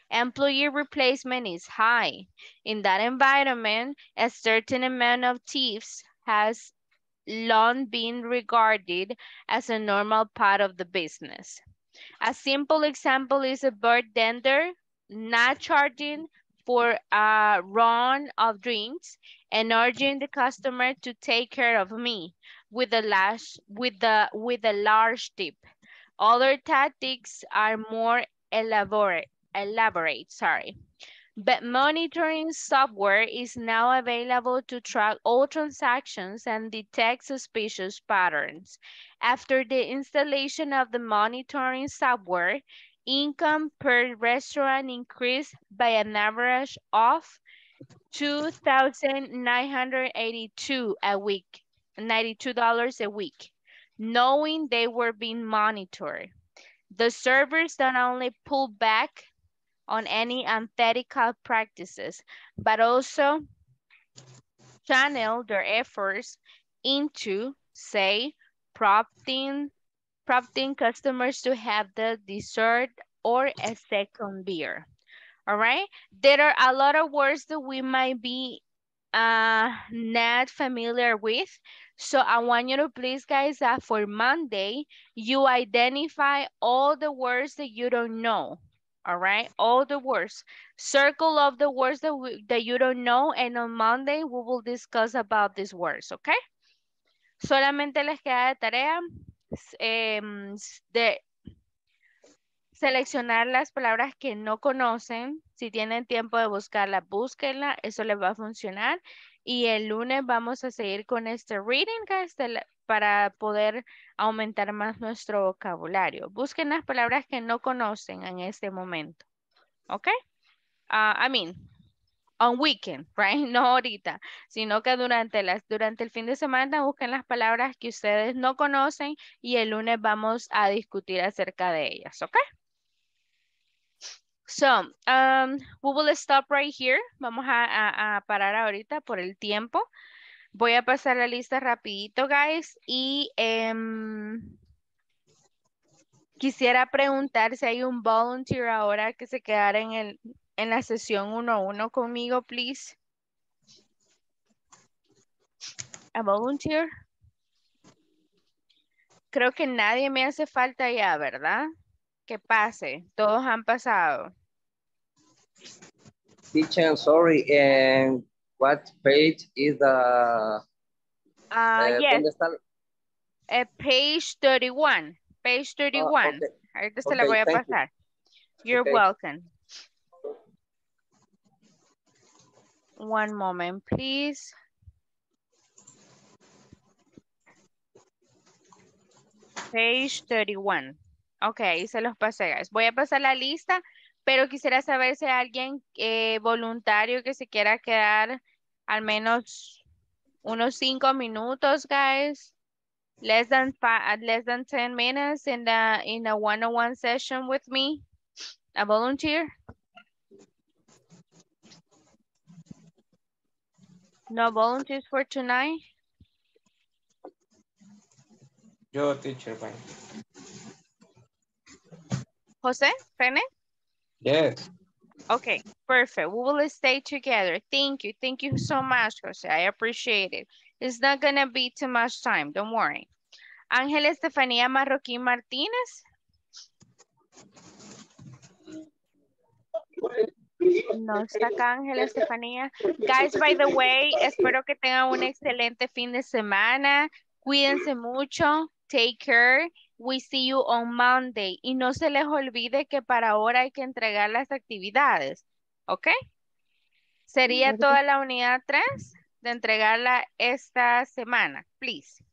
Employee replacement is high. In that environment, a certain amount of thieves has long been regarded as a normal part of the business. A simple example is a bartender not charging for a round of drinks and urging the customer to take care of me with a large tip. Other tactics are more elaborate. But monitoring software is now available to track all transactions and detect suspicious patterns. After the installation of the monitoring software, income per restaurant increased by an average of 2,982 a week, $92 a week, knowing they were being monitored. The servers don't only pull back on any unethical practices, but also channel their efforts into, say, prompting customers to have the dessert or a second beer. All right, there are a lot of words that we might be not familiar with. So I want you to please, guys, that for Monday, you identify all the words that you don't know. All right, all the words. Circle of the words that you don't know, and on Monday we will discuss about these words, okay? Solamente les queda de tarea de seleccionar las palabras que no conocen. Si tienen tiempo de buscarla, búsquenla, eso les va a funcionar. Y el lunes vamos a seguir con este reading, guys, para poder aumentar más nuestro vocabulario. Busquen las palabras que no conocen en este momento. ¿Ok? I mean, on weekend, right? No ahorita, sino que durante el fin de semana busquen las palabras que ustedes no conocen y el lunes vamos a discutir acerca de ellas. ¿Ok? So, we will stop right here. Vamos a parar ahorita por el tiempo. Voy a pasar la lista rapidito, guys, y quisiera preguntar si hay un volunteer ahora que se quedara en la sesión 1-1 conmigo, please. A volunteer. Creo que nadie me hace falta ya, ¿verdad? Que pase, todos han pasado. Teacher, sorry, and what page is the... yes. Page 31. Page 31. Okay. Ahorita se la voy a pasar. You're welcome. One moment, please. Page 31. Ok, ahí se los pasé, guys. Voy a pasar la lista, pero quisiera saber si hay alguien voluntario que se quiera quedar al menos unos 5 minutos, guys. Less than 10 minutes in a one-on-one session with me. A volunteer. No volunteers for tonight. Yo, teacher, bye. José, René? Yes. Okay, perfect. We will stay together. Thank you. Thank you so much, Jose. I appreciate it. It's not going to be too much time. Don't worry. Ángel Estefania Marroquín Martínez. No está acá Ángel Estefania. Guys, by the way, espero que tengan un excelente fin de semana. Cuídense mucho. Take care. We see you on Monday. Y no se les olvide que para ahora hay que entregar las actividades. ¿Ok? Sería toda la unidad 3 de entregarla esta semana. Please.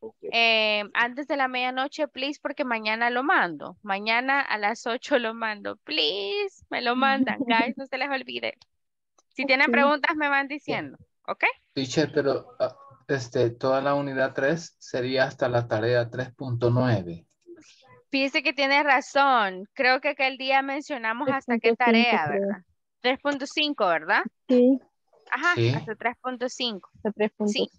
Okay. Antes de la medianoche, please, porque mañana lo mando. Mañana a las 8 lo mando. Please, me lo mandan. Guys, no se les olvide. Si tienen preguntas, me van diciendo. ¿Ok? Teacher, pero toda la unidad 3 sería hasta la tarea 3.9. Fíjese que tiene razón. Creo que aquel día mencionamos hasta qué tarea, ¿verdad? 3.5, ¿verdad? Sí. Ajá, sí. Hasta 3.5. Hasta 3.5. Sí.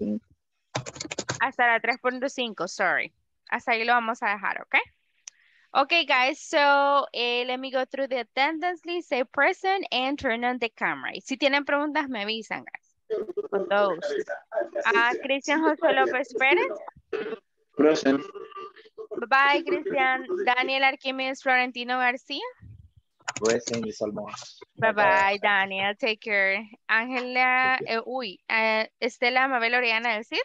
Hasta la 3.5, sorry. Hasta ahí lo vamos a dejar, ¿ok? Okay, guys, so let me go through the attendance list, say present, and turn on the camera. Si tienen preguntas, me avisan, guys. Con those. Cristian José López Pérez. Present. Bye, Cristian. Daniel Arquímedes Florentino García. Present, Luis Almón. Bye-bye, Daniel. Take care. Ángela, Estela Mabel Oriana del Cid.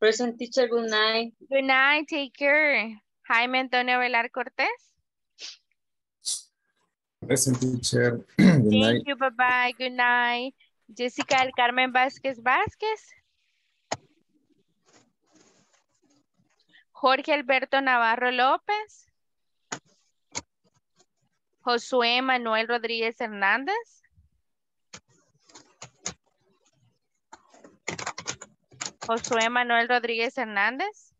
Present, teacher, good night. Good night, take care. Jaime Antonio Velar Cortés. Present, teacher, good night. Thank you, bye-bye, good night. Jessica del Carmen Vázquez Vázquez. Jorge Alberto Navarro López. Josué Manuel Rodríguez Hernández. Josué Manuel Rodríguez Hernández.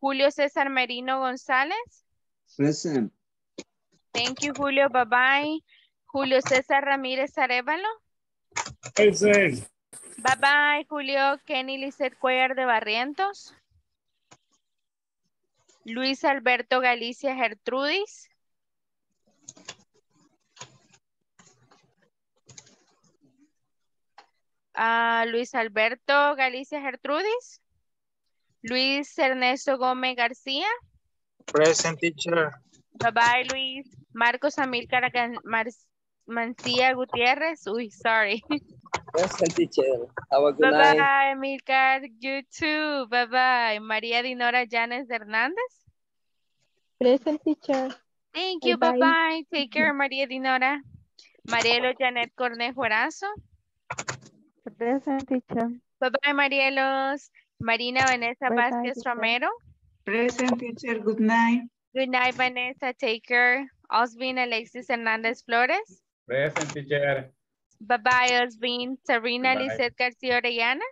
Julio César Merino González. Present. Thank you, Julio. Bye bye. Julio César Ramírez Arevalo. Present. Bye bye, Julio. Kenny Lizeth Cuellar de Barrientos. Luis Alberto Galicia Gertrudis. Luis Alberto Galicia Gertrudis. Luis Ernesto Gómez García. Present, teacher. Bye bye, Luis. Marcos Amilcar Mancía Gutiérrez. Uy, sorry. Present, teacher. Have a good night. Bye bye, Amilcar. You too. Bye bye. María Dinora Llanes Hernández. Present, teacher. Thank you. Bye bye. Bye, bye. Take care, María Dinora. Marielo Janet Cornejo Erazo. Present, teacher. Bye bye, Marielos. Marina Vanessa Vázquez Romero. Present, teacher. Good night. Good night, Vanessa. Take care. Osvin Alexis Hernández Flores. Present, teacher. Bye bye, Osvin. Sabrina Lizeth García Orellana.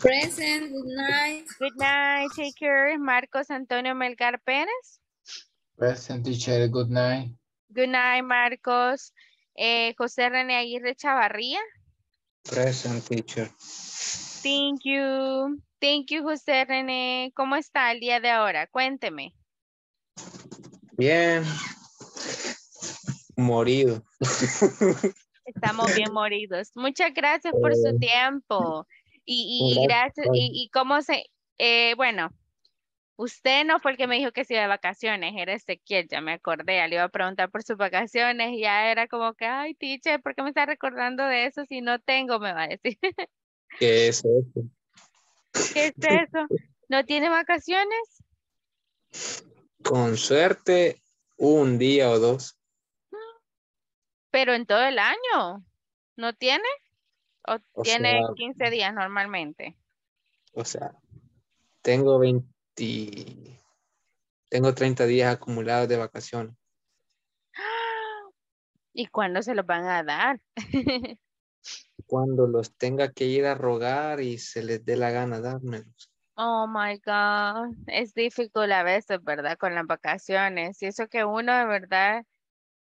Present. Good night. Good night. Take care. Marcos Antonio Melgar Pérez. Present, teacher. Good night. Good night, Marcos. José René Aguirre Chavarría. Present, teacher. Thank you. Thank you, José René. ¿Cómo está el día de ahora? Cuénteme. Bien. Morido. Estamos bien moridos. Muchas gracias por su tiempo. Y gracias. Y cómo se... bueno, usted no fue el que me dijo que se iba de vacaciones. Era Ezequiel, ya me acordé. Le iba a preguntar por sus vacaciones. Y ya era como que, ay, teacher, ¿por qué me está recordando de eso? Si no tengo, me va a decir. ¿Qué es eso? ¿Qué es eso? ¿No tiene vacaciones? Con suerte, un día o dos. ¿Pero en todo el año? ¿No tiene? ¿O tiene sea, 15 días normalmente? O sea, tengo 30 días acumulados de vacaciones. ¿Y cuándo se los van a dar? Cuando los tenga que ir a rogar y se les dé la gana dármelos. Oh my God, es difícil a veces, ¿verdad? Con las vacaciones y eso que uno de verdad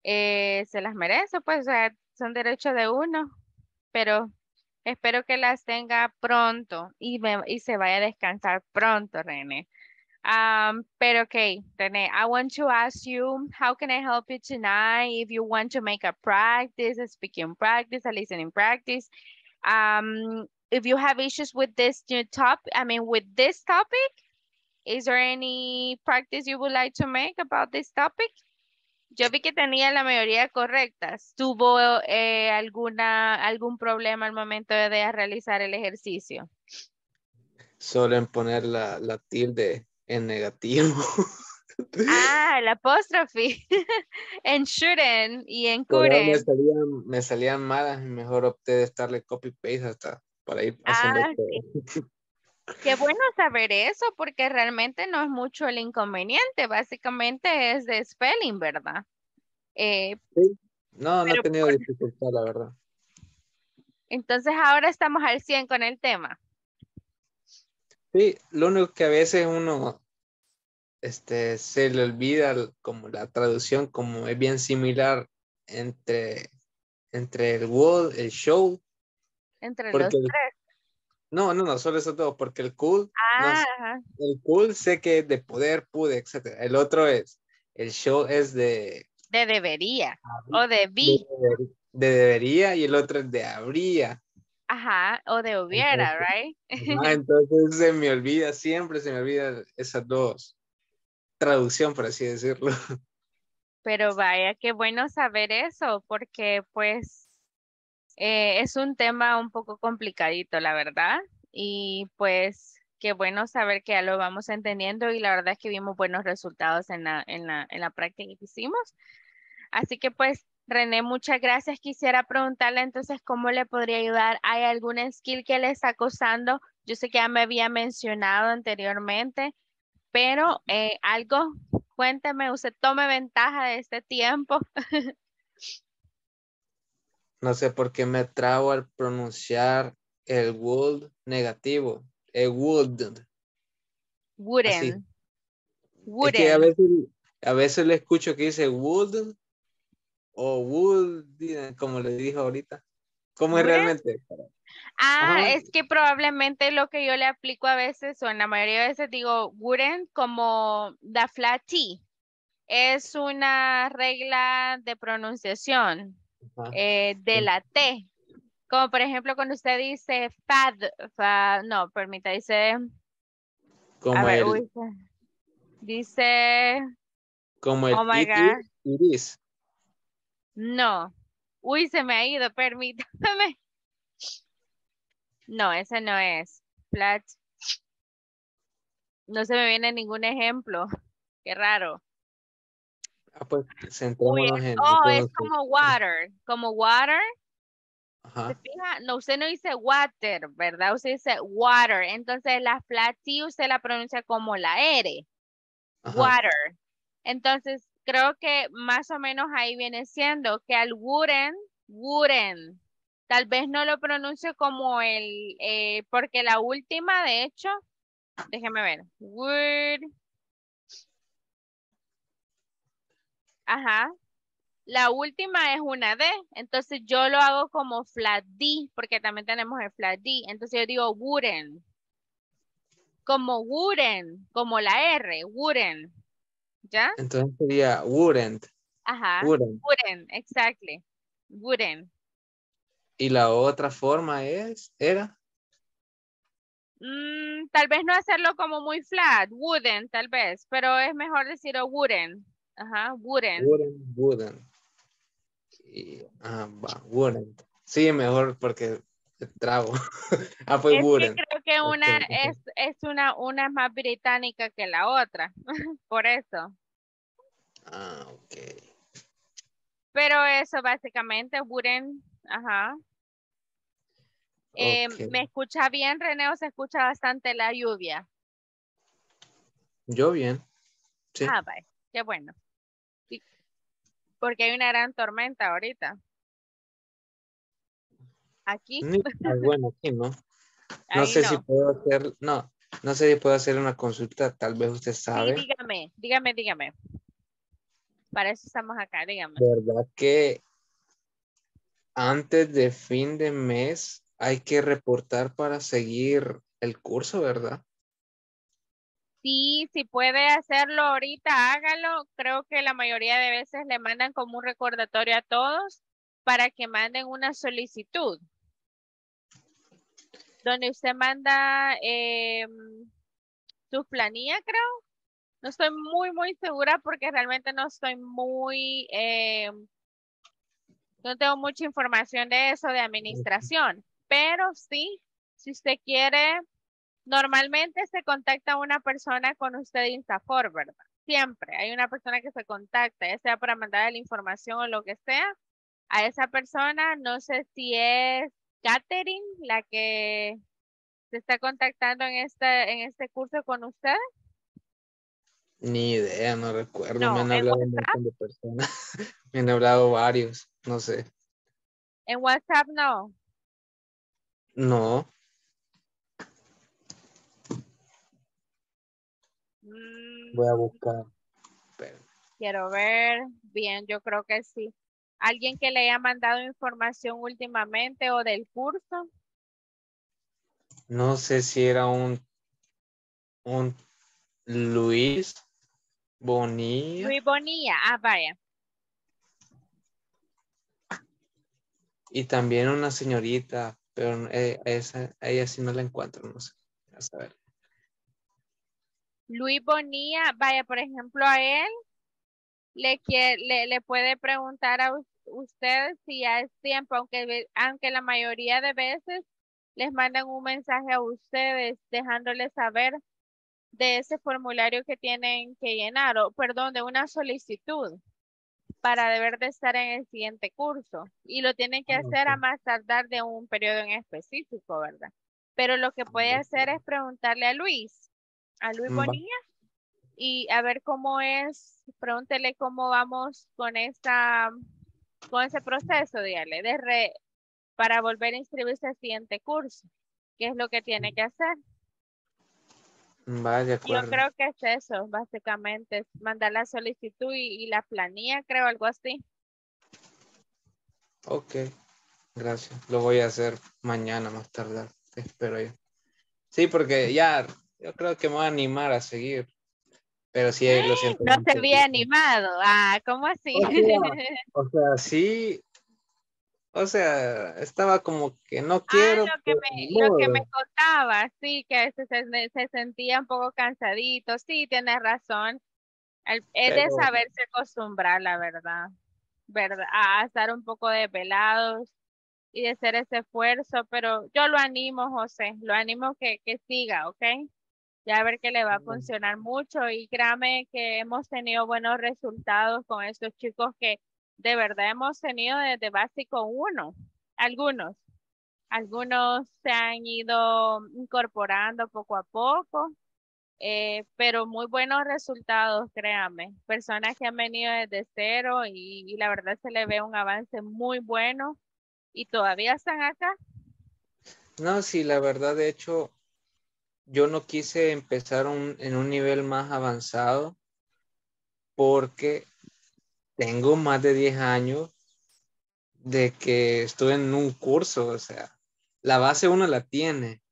se las merece, pues o sea, son derechos de uno, pero espero que las tenga pronto y se vaya a descansar pronto, René. But okay, René, I want to ask you, how can I help you tonight? If you want to make a practice, a speaking practice, a listening practice, if you have issues with this new topic, I mean, with this topic, is there any practice you would like to make about this topic? Yo vi que tenía la mayoría correctas. ¿Tuvo algún problema al momento de realizar el ejercicio? Solo en poner la tilde en negativo. Ah, el apóstrofe. En shouldn't y en couldn't. Me salían malas y mejor opté de estarle copy-paste hasta para ir haciendo todo. Qué bueno saber eso porque realmente no es mucho el inconveniente. Básicamente es de spelling, ¿verdad? Sí. No, no he tenido dificultad, la verdad. Entonces ahora estamos al 100 con el tema. Sí, lo único que a veces uno se le olvida como la traducción, como es bien similar entre el World, el Show. Entre los tres. No, solo esos dos, porque el Cool, el Cool sé que es de poder, pude, etc. El otro es, el Show es de... De debería, o de vi. De debería, y el otro es de habría. Ajá, o de hubiera, entonces, right? Entonces siempre se me olvida esas dos traducción, por así decirlo. Pero vaya, qué bueno saber eso, porque pues es un tema un poco complicadito, la verdad. Y pues qué bueno saber que ya lo vamos entendiendo, y la verdad es que vimos buenos resultados en la práctica que hicimos. Así que pues, René, muchas gracias. Quisiera preguntarle entonces cómo le podría ayudar. ¿Hay alguna skill que le está costando? Yo sé que ya me había mencionado anteriormente, pero algo, cuénteme, usted tome ventaja de este tiempo. No sé por qué me trabo al pronunciar el would negativo. El wouldn't. Wouldn't. Wouldn't. Es que a veces le escucho que dice wouldn't o would, como le dijo ahorita. ¿Cómo es realmente? Ajá. Es que probablemente lo que yo le aplico a veces, o en la mayoría de veces digo wouldn't como the flat T. Es una regla de pronunciación de la T. Como por ejemplo cuando usted dice dice como dice como el iris. No. Uy, se me ha ido, permítame. No, ese no es. Flat. No se me viene ningún ejemplo. Qué raro. Ah, pues centrémonos en... Oh, es como water. Como water. Ajá. ¿Se fija? No, usted no dice water, ¿verdad? Usted dice water. Entonces la flat T usted la pronuncia como la R. Ajá. Water. Entonces creo que más o menos ahí viene siendo que al wouldn't. Tal vez no lo pronuncio como el, porque la última, de hecho, déjeme ver. Would. Ajá. La última es una D, entonces yo lo hago como flat D, porque también tenemos el flat D. Entonces yo digo wouldn't, como wouldn't, como la R, wouldn't, ¿ya? Entonces sería wouldn't. Ajá, wouldn't, exactly, wouldn't. ¿Y la otra forma era? Tal vez no hacerlo como muy flat, wouldn't tal vez, pero es mejor decir wouldn't. Ajá, wouldn't. Wouldn't. Sí, mejor porque trago. Fue es wouldn't. Que creo que una es una más británica que la otra. Por eso. Ah, ok. Pero eso básicamente, wouldn't. Ajá. Okay. ¿Me escucha bien, René, o se escucha bastante la lluvia? Yo bien. Sí. Ah, vale. Qué bueno. Sí. Porque hay una gran tormenta ahorita. Aquí. Bueno, aquí no. No sé si puedo hacer una consulta, tal vez usted sabe. Sí, dígame. Para eso estamos acá, dígame. ¿Verdad que antes de fin de mes hay que reportar para seguir el curso, verdad? Sí, si puede hacerlo ahorita, hágalo. Creo que la mayoría de veces le mandan como un recordatorio a todos para que manden una solicitud. Donde usted manda su planilla, creo. No estoy muy segura porque realmente no estoy muy... no tengo mucha información de eso, de administración. Pero sí, si usted quiere... Normalmente se contacta una persona con usted de INSAFORP, ¿verdad? Siempre hay una persona que se contacta, ya sea para mandar la información o lo que sea. A esa persona, no sé si es Catherine la que se está contactando en este curso con usted. Ni idea, no recuerdo. No, me han hablado un montón de personas. Me han hablado varios, no sé. ¿En WhatsApp no? No. Voy a buscar. Espérame. Quiero ver. Bien, yo creo que sí. ¿Alguien que le haya mandado información últimamente o del curso? No sé si era un Luis Bonilla. Luis Bonilla, ah, vaya. Y también una señorita, pero esa, ella sí no la encuentro, no sé. A saber. Luis Bonilla, vaya, por ejemplo, a él le puede preguntar a usted si ya es tiempo, aunque la mayoría de veces les mandan un mensaje a ustedes dejándoles saber de ese formulario que tienen que llenar, o perdón, de una solicitud para deber de estar en el siguiente curso, y lo tienen que hacer a más tardar de un periodo en específico, ¿verdad? Pero lo que puede hacer es preguntarle a Luis Bonilla, y a ver cómo es, pregúntele cómo vamos con ese proceso, dígale, para volver a inscribirse al siguiente curso, qué es lo que tiene que hacer. Vale, de acuerdo. Yo creo que es eso, básicamente, es mandar la solicitud y la planilla, creo, algo así. Ok, gracias. Lo voy a hacer mañana más tardar, espero yo. Sí, porque ya, yo creo que me voy a animar a seguir. Pero sí, lo siento. No te había animado. Ah, ¿cómo así? O sea, sí. O sea, estaba como que no quiero. Lo que me contaba, sí, que se sentía un poco cansadito. Sí, tienes razón. Es de saberse acostumbrar, la verdad. A estar un poco desvelados y de hacer ese esfuerzo. Pero yo lo animo, José. Lo animo que siga, ¿ok? Ya a ver que le va a funcionar mucho. Y créame que hemos tenido buenos resultados con estos chicos que de verdad hemos tenido desde básico 1. Algunos se han ido incorporando poco a poco, pero muy buenos resultados, créame. Personas que han venido desde cero y la verdad se le ve un avance muy bueno. ¿Y todavía están acá? No, sí, la verdad, de hecho, yo no quise empezar en un nivel más avanzado porque tengo más de 10 años de que estuve en un curso. O sea, la base uno la tiene,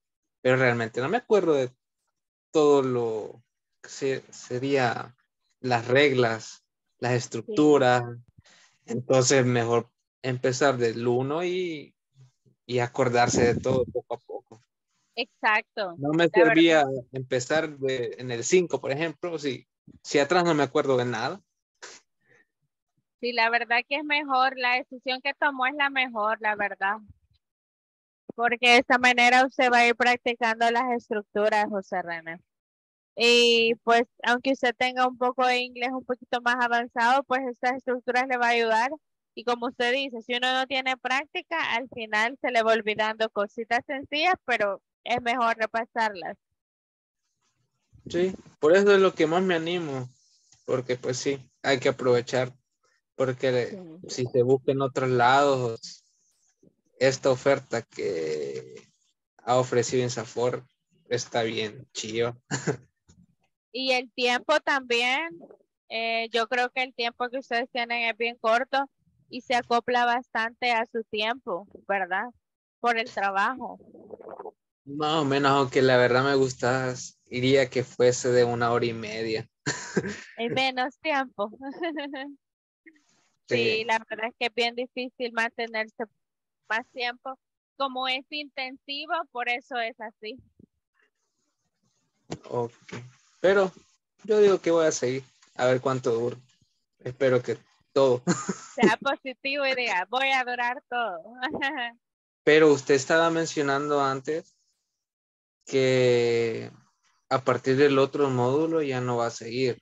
pero realmente no me acuerdo de todo lo que sería las reglas, las estructuras. Entonces mejor empezar del 1 y acordarse de todo poco a poco. Exacto. No me servía empezar en el 5, por ejemplo, si atrás no me acuerdo de nada. Sí, la verdad que es mejor, la decisión que tomó es la mejor, la verdad. Porque de esta manera usted va a ir practicando las estructuras, José René. Y pues, aunque usted tenga un poco de inglés un poquito más avanzado, pues estas estructuras le va a ayudar. Y como usted dice, si uno no tiene práctica, al final se le va olvidando cositas sencillas, pero es mejor repasarlas. Sí, por eso es lo que más me animo, porque pues sí, hay que aprovechar, porque sí. Si se busca en otros lados, esta oferta que ha ofrecido INSAFORP está bien chido. Y el tiempo también, yo creo que el tiempo que ustedes tienen es bien corto y se acopla bastante a su tiempo, ¿verdad? Por el trabajo. Más o menos, aunque la verdad me gusta, diría que fuese de 1 hora y media. En menos tiempo. Sí, la verdad es que es bien difícil mantenerse más tiempo. Como es intensivo, por eso es así. Ok, pero yo digo que voy a seguir, a ver cuánto dura. Espero que todo sea positivo y diga, voy a durar todo. Pero usted estaba mencionando antes que a partir del otro módulo ya no va a seguir.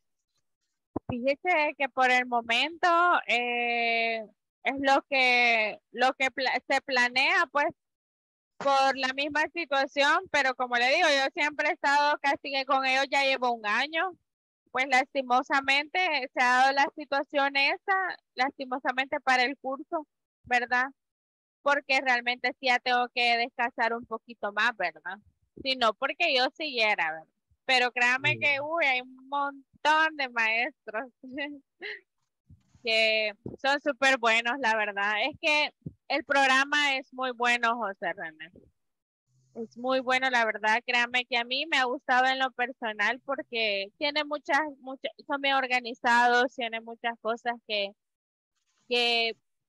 Fíjese que por el momento es lo que se planea, pues, por la misma situación, pero como le digo, yo siempre he estado casi que con ellos, ya llevo un año pues lastimosamente se ha dado la situación esta, lastimosamente para el curso, ¿verdad? Porque realmente sí ya tengo que descansar un poquito más, ¿verdad? Si no, porque yo siguiera, ¿verdad? Pero créame sí. Que, hay un montón de maestros que son súper buenos, la verdad. Es que el programa es muy bueno, José René. Es muy bueno, la verdad. Créame que a mí me ha gustado en lo personal porque tiene muchas, son bien organizados, tiene muchas cosas que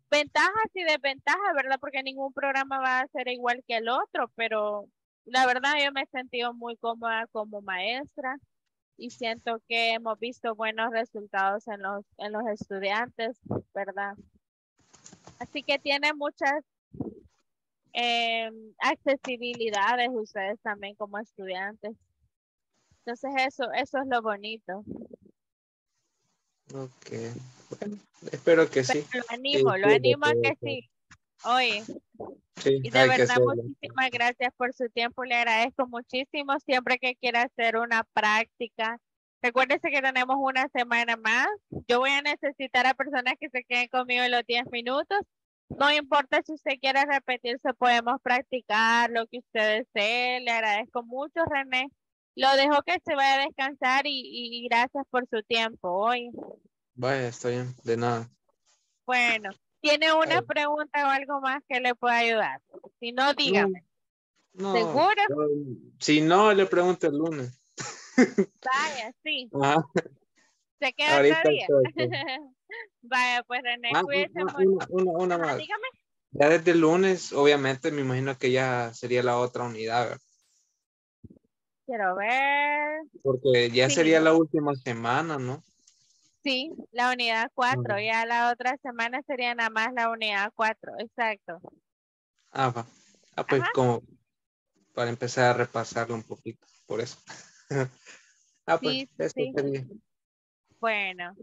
ventajas y desventajas, ¿verdad? Porque ningún programa va a ser igual que el otro, pero la verdad yo me he sentido muy cómoda como maestra y siento que hemos visto buenos resultados en los estudiantes, ¿verdad? Así que tiene muchas accesibilidades ustedes también como estudiantes. Entonces eso es lo bonito. Ok. Bueno, espero que pero sí. Lo animo a que sí. Oye. Sí, y de verdad muchísimas gracias por su tiempo. Le agradezco muchísimo. Siempre que quiera hacer una práctica, recuérdense que tenemos una semana más. Yo voy a necesitar a personas que se queden conmigo en los 10 minutos. No importa si usted quiere repetirse, podemos practicar lo que usted desee. Le agradezco mucho, René. Lo dejo que se vaya a descansar y gracias por su tiempo hoy. Vaya, está bien, de nada. Bueno, ¿tiene una pregunta o algo más que le pueda ayudar? Si no, dígame. No, ¿seguro? Si no, le pregunto el lunes. Vaya, sí. Ajá. Se queda ahorita otro día. Vaya, pues René, cuídese mucho. Una más. Dígame. Ya desde el lunes, obviamente, me imagino que ya sería la otra unidad, ¿verdad? Quiero ver. Porque ya sería la última semana, ¿no? Sí, la unidad 4. Okay. Ya la otra semana sería nada más la unidad 4. Exacto. Ah, va. Ah, pues ajá. Como para empezar a repasarlo un poquito. Por eso. Ah, pues sí, eso sí. Sería. Bueno,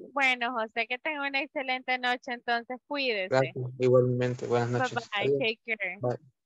José, que tenga una excelente noche. Entonces, cuídese. Gracias. Igualmente. Buenas noches. Bye. Take care. Bye.